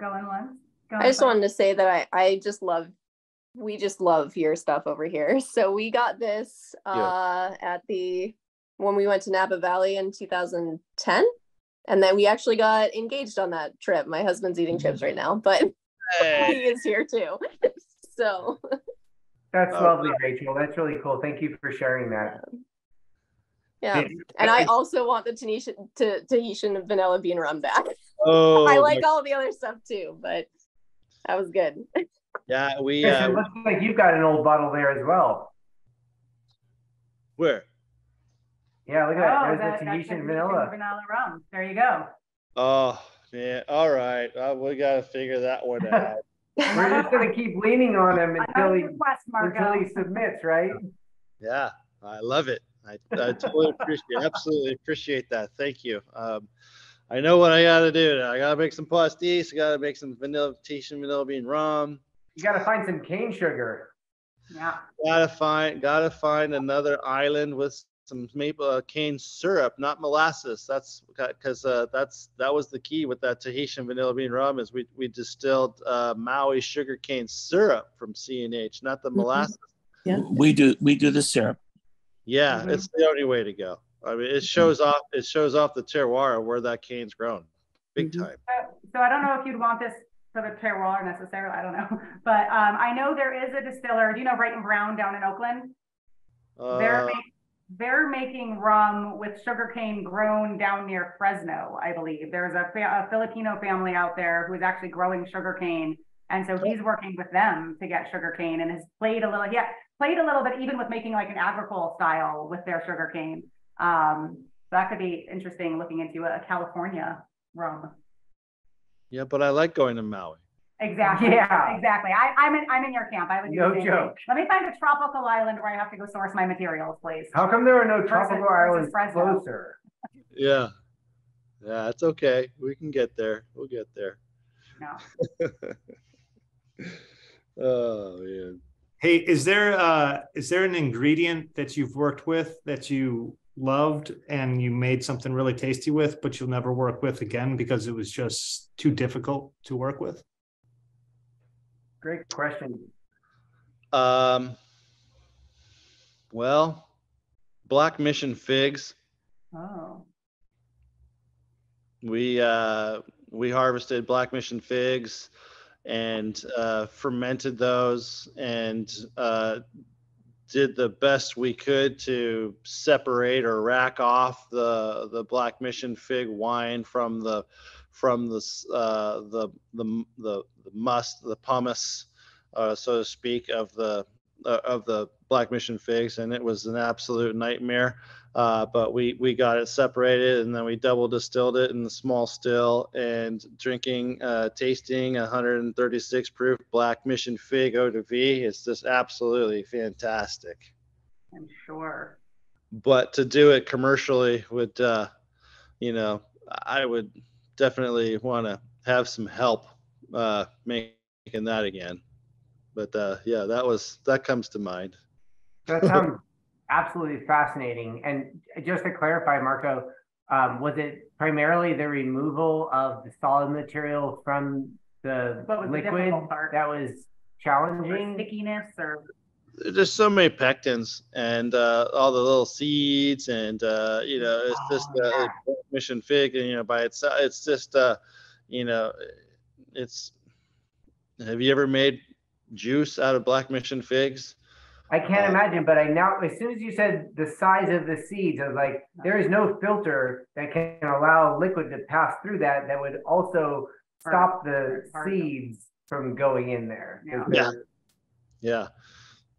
Going once. Going I just once. wanted to say that I, I just love, we just love your stuff over here. So we got this uh, yeah. at the, when we went to Napa Valley in two thousand ten. And then we actually got engaged on that trip. My husband's eating chips right now, but hey. He is here too. So that's oh, lovely, Rachel. That's really cool. Thank you for sharing that. Yeah, yeah. And I also want the Tahitian, Tahitian vanilla bean rum back. Oh, I like all the other stuff too, but that was good. Yeah, we. Uh, it looks like you've got an old bottle there as well. Where? Yeah, look at oh, that. There's the Tahitian vanilla. vanilla rum. There you go. Oh, yeah. All right. Uh, we got to figure that one out. We're just going to keep leaning on him until he, request, until he submits, right? Yeah. I love it. I, I totally appreciate Absolutely appreciate that. Thank you. Um, I know what I got to do. Now. I got to make some pastis. I got to make some vanilla, Tahitian vanilla bean rum. You got to find some cane sugar. Yeah. Got to find, got to find another island with some maple uh, cane syrup, not molasses. That's because uh, that's that was the key with that Tahitian vanilla bean rum is we we distilled uh, Maui sugar cane syrup from C and H, not the mm-hmm. molasses. Yeah, we do we do the syrup. Yeah, mm-hmm. It's the only way to go. I mean, it shows mm-hmm. off it shows off the terroir where that cane's grown, big mm-hmm. time. So, so I don't know if you'd want this for the terroir necessarily. I don't know, but um, I know there is a distiller. Do you know Brighton Brown down in Oakland? Uh, They're They're making rum with sugarcane grown down near Fresno, I believe. There's a, fa a Filipino family out there who is actually growing sugarcane, and so he's working with them to get sugarcane, and has played a little, yeah, played a little bit even with making like an agricole style with their sugarcane. Um, so that could be interesting looking into a California rum. Yeah, but I like going to Maui. Exactly. Yeah. Exactly. I, I'm in. I'm in your camp. I would. No joke. Let me find a tropical island where I have to go source my materials, please. How come there are no tropical islands closer? Yeah. Yeah. It's okay. We can get there. We'll get there. No. Oh man. Hey, is there uh, is there an ingredient that you've worked with that you loved and you made something really tasty with, but you'll never work with again because it was just too difficult to work with? Great question. Um, well, Black Mission figs. Oh. We uh, we harvested Black Mission figs, and uh, fermented those, and uh, did the best we could to separate or rack off the the Black Mission fig wine from the from the uh, the, the the the must the pumice, uh, so to speak, of the uh, of the Black Mission figs, and it was an absolute nightmare. Uh, but we, we got it separated, and then we double distilled it in the small still, and drinking, uh, tasting one thirty-six proof Black Mission Fig Eau de Vie. It's just absolutely fantastic. I'm sure. But to do it commercially would, uh, you know, I would definitely want to have some help uh, making that again. But uh, yeah, that was that comes to mind. That sounds absolutely fascinating. And just to clarify, Marko, um, was it primarily the removal of the solid material from the liquid that was challenging? Stickiness, or there's so many pectins and uh, all the little seeds, and uh, you know, it's oh, just uh, yeah. Black Mission fig, and you know, by itself, it's just uh, you know, it's. Have you ever made juice out of Black Mission figs? I can't uh, imagine, but I now, as soon as you said the size of the seeds, I was like, there is no filter that can allow liquid to pass through that that would also stop the seeds from going in there. Yeah, yeah, yeah.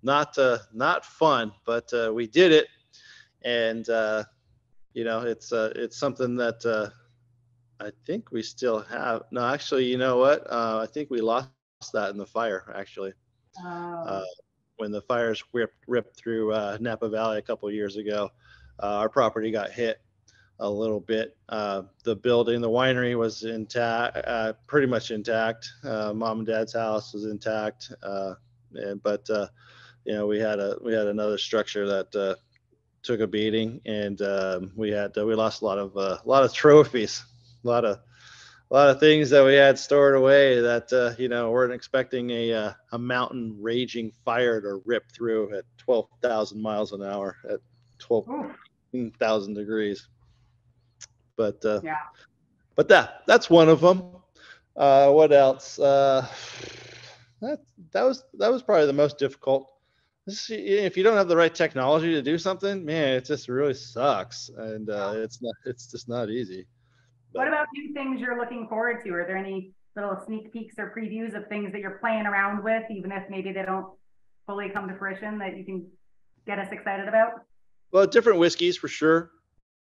Not uh, not fun, but uh, we did it, and uh, you know, it's uh, it's something that uh, I think we still have. No, actually, you know what? Uh, I think we lost that in the fire, actually. Oh. Uh, when the fires ripped, ripped through uh, Napa Valley a couple of years ago, uh, our property got hit a little bit. Uh, the building, the winery was intact, uh, pretty much intact. Uh, Mom and Dad's house was intact, uh, and, but uh, you know, we had a we had another structure that uh, took a beating, and um, we had uh, we lost a lot of uh, a lot of trophies, a lot of. A lot of things that we had stored away that, uh, you know, weren't expecting a uh, a mountain raging fire to rip through at twelve thousand miles an hour at twelve thousand degrees. But uh, yeah, but that that's one of them. Uh, what else? Uh, that that was that was probably the most difficult. If you don't have the right technology to do something, man, it just really sucks, and uh, yeah. it's not it's just not easy. But what about new things you're looking forward to? Are there any little sneak peeks or previews of things that you're playing around with, even if maybe they don't fully come to fruition, that you can get us excited about? Well, different whiskeys for sure.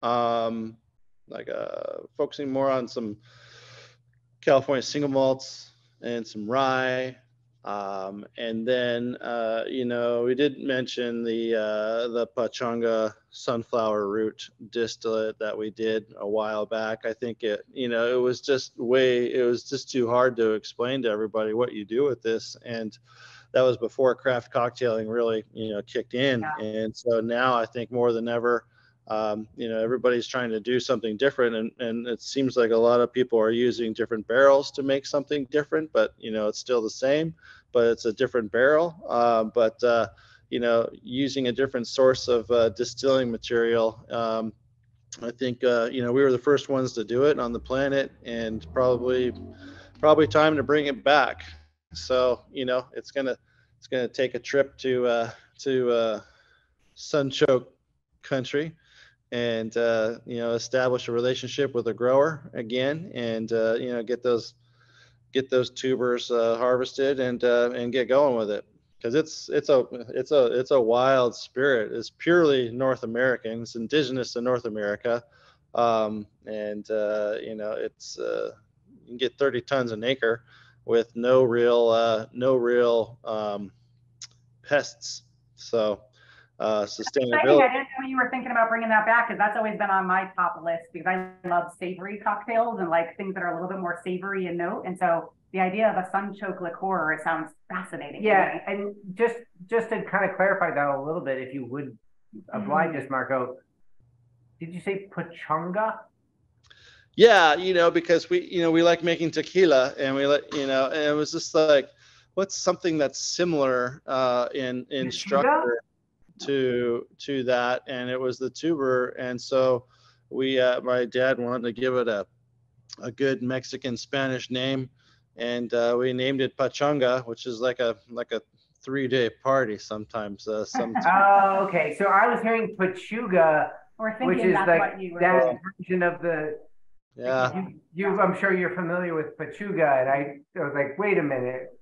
Um, like uh, focusing more on some California single malts and some rye. Um, and then, uh, you know, we did mention the, uh, the Pachanga sunflower root distillate that we did a while back. I think it, you know, it was just way, it was just too hard to explain to everybody what you do with this. And that was before craft cocktailing really, you know, kicked in. Yeah. And so now I think more than ever, um, you know, everybody's trying to do something different, and, and it seems like a lot of people are using different barrels to make something different, but, you know, it's still the same, but it's a different barrel. Uh, but, uh, you know, using a different source of uh, distilling material. Um, I think, uh, you know, we were the first ones to do it on the planet, and probably, probably time to bring it back. So, you know, it's going to, it's going to take a trip to, uh, to uh, Sunchoke country, and, uh, you know, establish a relationship with a grower again, and, uh, you know, get those, get those tubers uh, harvested, and, uh, and get going with it. Cause it's, it's a, it's a, it's a wild spirit. It's purely North American. It's indigenous to North America. Um, and, uh, you know, it's, uh, you can get thirty tons an acre with no real, uh, no real um, pests. So, Uh, sustainability. I didn't know you were thinking about bringing that back, because that's always been on my top list, because I love savory cocktails and like things that are a little bit more savory in note. And so the idea of a sunchoke liqueur, it sounds fascinating. Yeah, and just just to kind of clarify that a little bit, if you would oblige us, mm-hmm. Marko, did you say pachanga? Yeah, you know, because we you know we like making tequila, and we like you know, and it was just like, what's something that's similar uh, in in pachanga? Structure. to to that, and it was the tuber, and so we uh my dad wanted to give it a a good Mexican Spanish name, and uh, we named it Pachanga, which is like a like a three-day party sometimes. Uh, sometimes. Oh, okay. So I was hearing Pachuga, We're thinking which is that's like what you were that doing. version of the. Yeah. You, you, I'm sure you're familiar with Pachuga, and I, I was like, wait a minute,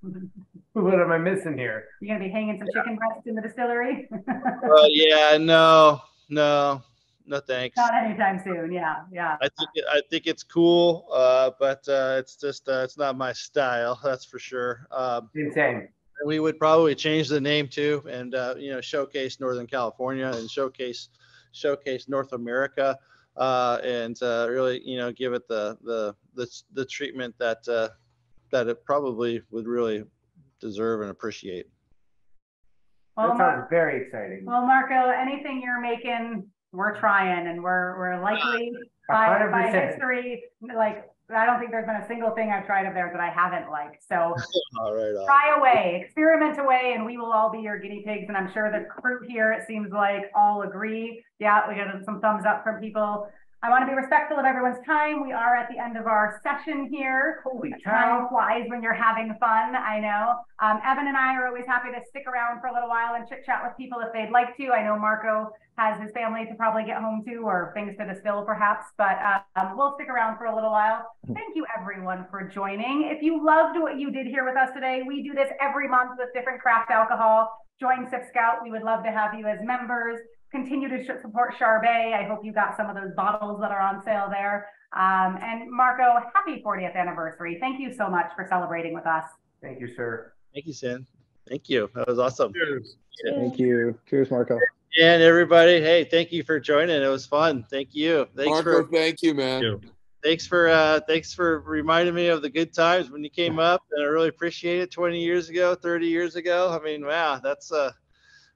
what am I missing here? You're gonna be hanging some yeah. chicken breasts in the distillery. uh, yeah. No. No. No thanks. Not anytime soon. Yeah, yeah. I think it, I think it's cool, uh, but uh, it's just uh, it's not my style. That's for sure. Um, Insane. We would probably change the name too, and uh, you know, showcase Northern California and showcase showcase North America, uh, and uh, really, you know, give it the the the, the treatment that uh, that it probably would really deserve and appreciate. Well, that sounds very exciting. Well, Marko, anything you're making, we're trying, and we're we're likely by, by history, like I don't think there's been a single thing I've tried of theirs that I haven't liked. So all right, all try right. away, experiment away, and we will all be your guinea pigs. And I'm sure the crew here, it seems like, all agree. Yeah, we got some thumbs up from people. I want to be respectful of everyone's time. We are at the end of our session here. Holy cow. Time flies when you're having fun, I know. Um, Evan and I are always happy to stick around for a little while and chit chat with people if they'd like to. I know Marko has his family to probably get home to, or things to distill perhaps, but um, we'll stick around for a little while. Thank you everyone for joining. If you loved what you did here with us today, we do this every month with different craft alcohol. Join Sip Scout. We would love to have you as members. Continue to support Charbay. I hope you got some of those bottles that are on sale there. Um, and Marko, happy fortieth anniversary. Thank you so much for celebrating with us. Thank you, sir. Thank you, Sin. Thank you. That was awesome. Cheers. Yeah. Thank you. Cheers, Marko. And everybody, hey, thank you for joining. It was fun. Thank you. Thanks Marko, for, thank you, man. Thank you. Thanks for uh, thanks for reminding me of the good times when you came up, and I really appreciate it. Twenty years ago, thirty years ago. I mean, wow, that's uh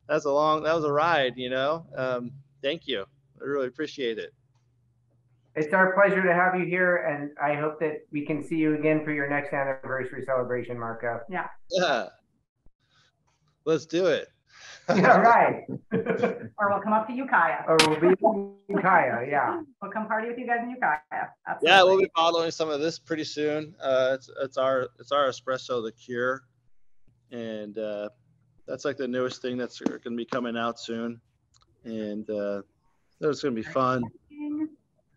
That's a long, that was a ride, you know. Um, thank you. I really appreciate it. It's our pleasure to have you here, and I hope that we can see you again for your next anniversary celebration, Marko. Yeah. Yeah. Let's do it. Yeah, right. Or we'll come up to Ukiah. Or we'll be in Ukiah, yeah. We'll come party with you guys in Ukiah. Absolutely. Yeah, we'll be bottling some of this pretty soon. Uh, it's, it's our it's our espresso, the cure, and uh, that's like the newest thing that's going to be coming out soon, and uh, it's going to be fun.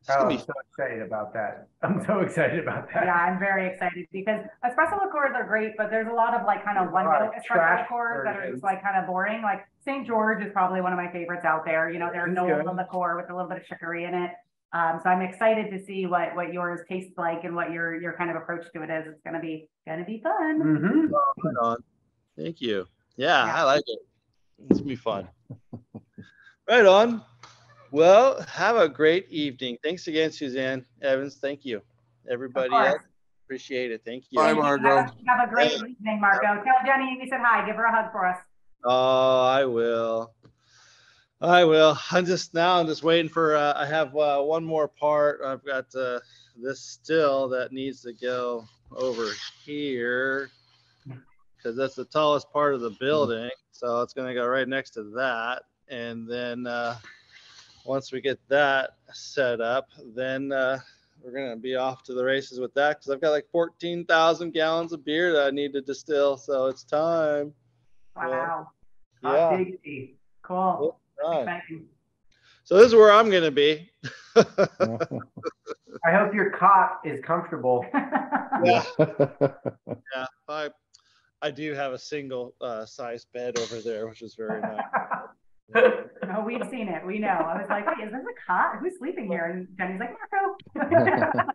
It's oh, be I'm so fun. excited about that. I'm so excited about that. Yeah, I'm very excited because espresso liqueurs are great, but there's a lot of like kind of one note espresso liqueurs that are just like kind of boring. Like Saint George is probably one of my favorites out there. You know, there's no liqueur with a little bit of chicory in it. Um, so I'm excited to see what what yours tastes like and what your your kind of approach to it is. It's going to be going to be fun. Mm-hmm. Well, thank you. Yeah, yeah, I like it. It's gonna be fun. Right on. Well, have a great evening. Thanks again, Suzanne Evans. Thank you, everybody. Else, appreciate it. Thank you. Bye, Marko. Have, have a great yeah. evening, Marko. Tell Jenny you said hi. Give her a hug for us. Oh, I will. I will. I'm just now. I'm just waiting for. Uh, I have uh, one more part. I've got uh, this still that needs to go over here, because that's the tallest part of the building, so it's going to go right next to that. And then uh, once we get that set up, then uh, we're going to be off to the races with that, because I've got like fourteen thousand gallons of beer that I need to distill, so it's time. Wow. So, yeah. Cool. So this is where I'm going to be. I hope your cot is comfortable. Yeah. Yeah. Bye. I do have a single uh, size bed over there, which is very nice. No, we've seen it. We know. I was like, wait, is this a cot? Who's sleeping here? And Jenny's like, Marko.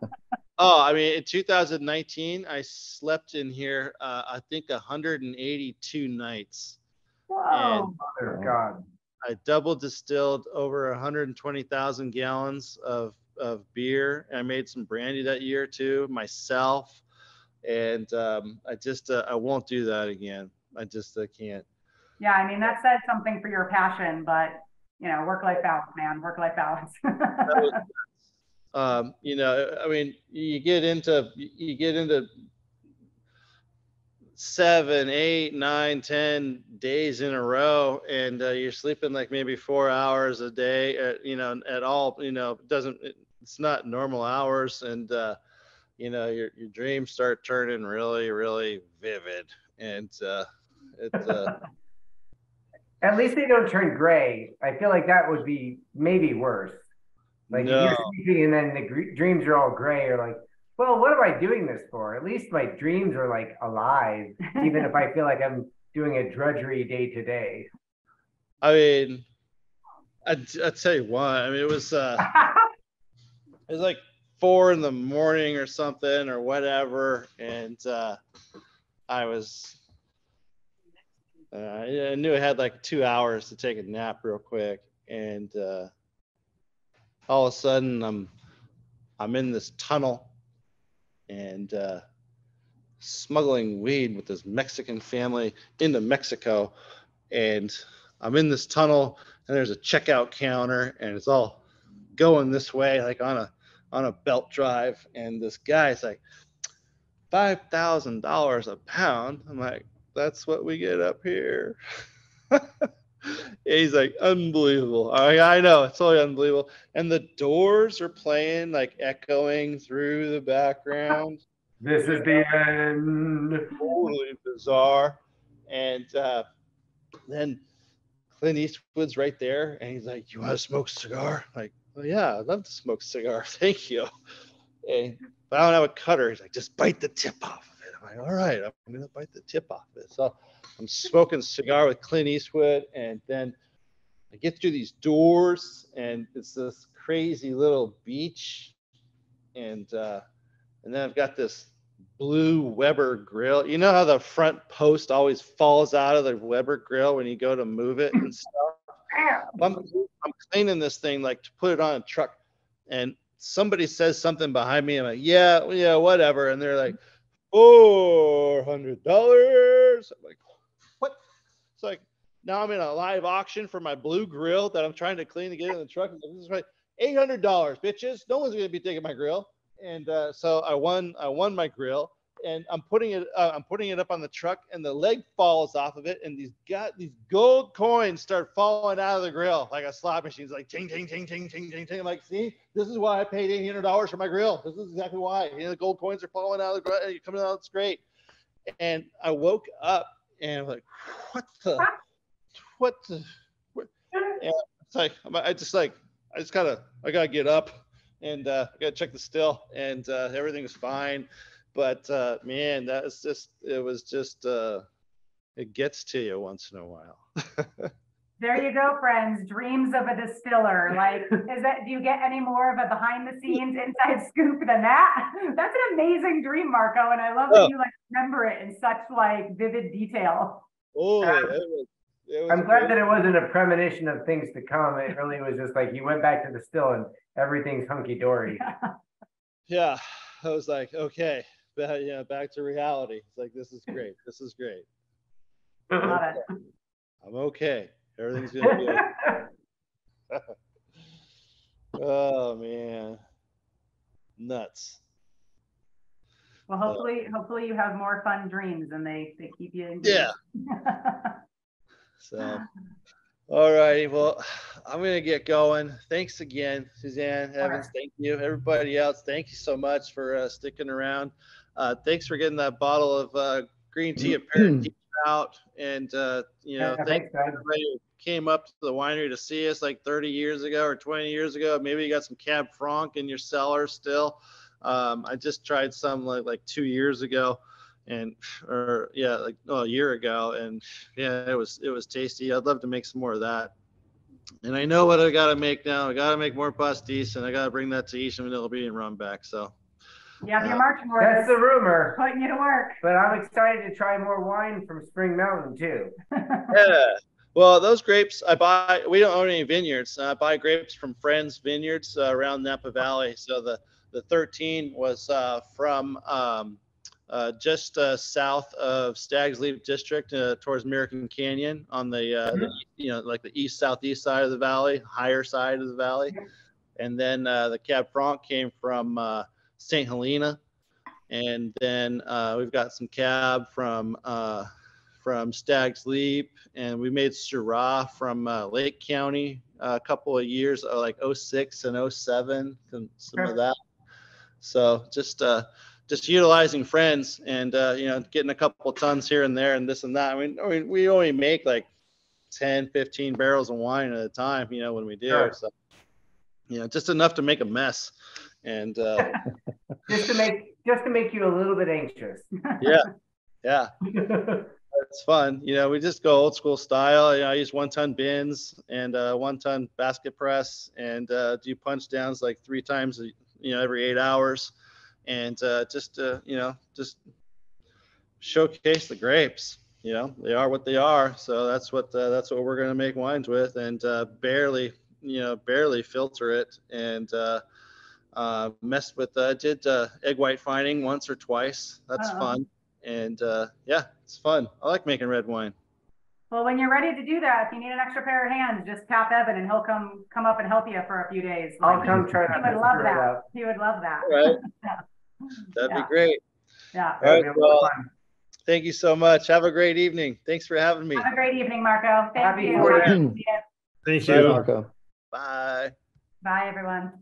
Oh, I mean, in two thousand nineteen, I slept in here, uh, I think, one hundred eighty-two nights. Whoa. And oh, God. I double distilled over one hundred twenty thousand gallons of, of beer. And I made some brandy that year, too, myself. And um, I just, uh, I won't do that again. I just, I can't. Yeah, I mean, that says something for your passion, but, you know, work-life balance, man, work-life balance. um, you know, I mean, you get into, you get into seven, eight, nine, ten days in a row, and uh, you're sleeping like maybe four hours a day, at, you know, at all, you know, it doesn't, it's not normal hours. And, uh, you know, your, your dreams start turning really, really vivid. And uh, it's uh, at least they don't turn gray. I feel like that would be maybe worse. Like no. If you're sleeping and then the gr- dreams are all gray, you're like, well, what am I doing this for? At least my dreams are like alive, even if I feel like I'm doing a drudgery day to day. I mean, I'd, I'd tell you why. I mean, it was, uh, it was like four in the morning or something or whatever. And uh, I was, uh, I knew I had like two hours to take a nap real quick. And uh, all of a sudden I'm, I'm in this tunnel and uh, smuggling weed with this Mexican family into Mexico. And I'm in this tunnel and there's a checkout counter and it's all going this way, like on a, on a belt drive. And this guy's like, five thousand dollars a pound. I'm like, that's what we get up here. He's like, unbelievable. I, I know, it's totally unbelievable. And the Doors are playing, like echoing through the background. This is the end. Totally bizarre. And uh, then Clint Eastwood's right there, and he's like, "You want to smoke a cigar?" I'm like, well, yeah, I'd love to smoke a cigar. Thank you. And but I don't have a cutter. He's like, just bite the tip off of it. I'm like, all right, I'm gonna bite the tip off of it. So I'm smoking a cigar with Clint Eastwood, and then I get through these doors, and it's this crazy little beach, and uh, and then I've got this blue Weber grill. You know how the front post always falls out of the Weber grill when you go to move it and stuff? I'm, I'm cleaning this thing, like to put it on a truck, and somebody says something behind me. I'm like, yeah, yeah, whatever. And they're like, four hundred dollars. I'm like, what? It's like, now I'm in a live auction for my blue grill that I'm trying to clean to get in the truck. This is right, eight hundred dollars, bitches. No one's going to be taking my grill. And uh, so I won, I won my grill, and I'm putting it, uh, I'm putting it up on the truck, and the leg falls off of it, and these got these gold coins start falling out of the grill like a slot machine. It's like ting, ting, ting, ting, ting, ting, ting. I'm like, see, this is why I paid eight hundred dollars for my grill. This is exactly why. You know, the gold coins are falling out of the grill, and you're coming out. It's great. And I woke up, and I'm like, what the, what the, what? And it's like I just like I just gotta I gotta get up. And uh, I got to check the still, and uh, everything was fine. But uh, man, that was just, it was just, uh, it gets to you once in a while. There you go, friends. Dreams of a distiller. Like, is that, do you get any more of a behind the scenes inside scoop than that? That's an amazing dream, Marko. And I love that oh. you like remember it in such like vivid detail. Oh, um, it was, it was I'm glad that it wasn't a premonition of things to come. It really was just like you went back to the still and everything's hunky-dory. Yeah, I was like, okay, but, yeah, back to reality. It's like, this is great. This is great. I'm okay. I'm okay. Everything's going to be okay. Oh, man. Nuts. Well, hopefully uh, hopefully you have more fun dreams and they, they keep you engaged. Yeah. So... All righty. Well, I'm going to get going. Thanks again, Suzanne, Evans. Right. Thank you. Everybody else, thank you so much for uh, sticking around. Uh, thanks for getting that bottle of uh, green tea apparently out. And, uh, you know, yeah, thanks to everybody who came up to the winery to see us like thirty years ago or twenty years ago. Maybe you got some Cab Franc in your cellar still. Um, I just tried some like, like two years ago. And or yeah, like no, a year ago, and yeah, it was it was tasty. I'd love to make some more of that. And I know what I gotta make now. I gotta make more pastis, and I gotta bring that to Isham and it'll be in run back. So yeah, your uh, marching orders. That's the rumor. Putting you to work. But I'm excited to try more wine from Spring Mountain too. Yeah. Well, those grapes I buy. We don't own any vineyards. I buy grapes from friends' vineyards uh, around Napa Valley. So the the thirteen was uh, from. Um, Uh, just uh, south of Stag's Leap District, uh, towards American Canyon, on the, uh, the you know like the east southeast side of the valley, higher side of the valley, and then uh, the Cab Franc came from uh, Saint Helena, and then uh, we've got some Cab from uh, from Stag's Leap, and we made Syrah from uh, Lake County a couple of years, like oh six and oh seven, some, some of that. So just. Uh, just utilizing friends and, uh, you know, getting a couple tons here and there and this and that. I mean, I mean we only make like ten, fifteen barrels of wine at a time, you know, when we do. Sure. So, you know, just enough to make a mess. And uh, just to make just to make you a little bit anxious. Yeah. Yeah. It's fun. You know, we just go old school style. You know, I use one ton bins and uh, one ton basket press and uh, do punch downs like three times, you know, every eight hours. And uh, just, uh, you know, just showcase the grapes. You know, they are what they are. So that's what uh, that's what we're going to make wines with, and uh, barely, you know, barely filter it and uh, uh, mess with. I uh, did uh, egg white fining once or twice. That's uh-oh. fun. And uh, yeah, it's fun. I like making red wine. Well, when you're ready to do that, if you need an extra pair of hands, just tap Evan and he'll come come up and help you for a few days. Like, I'll come try that. He would love that. He would love that. Right. Yeah. That'd yeah. be great. Yeah. All right. Well, thank you so much. Have a great evening. Thanks for having me. Have a great evening, Marko. Thank Happy you. Happy Thank you, Marko. Bye. Bye, everyone.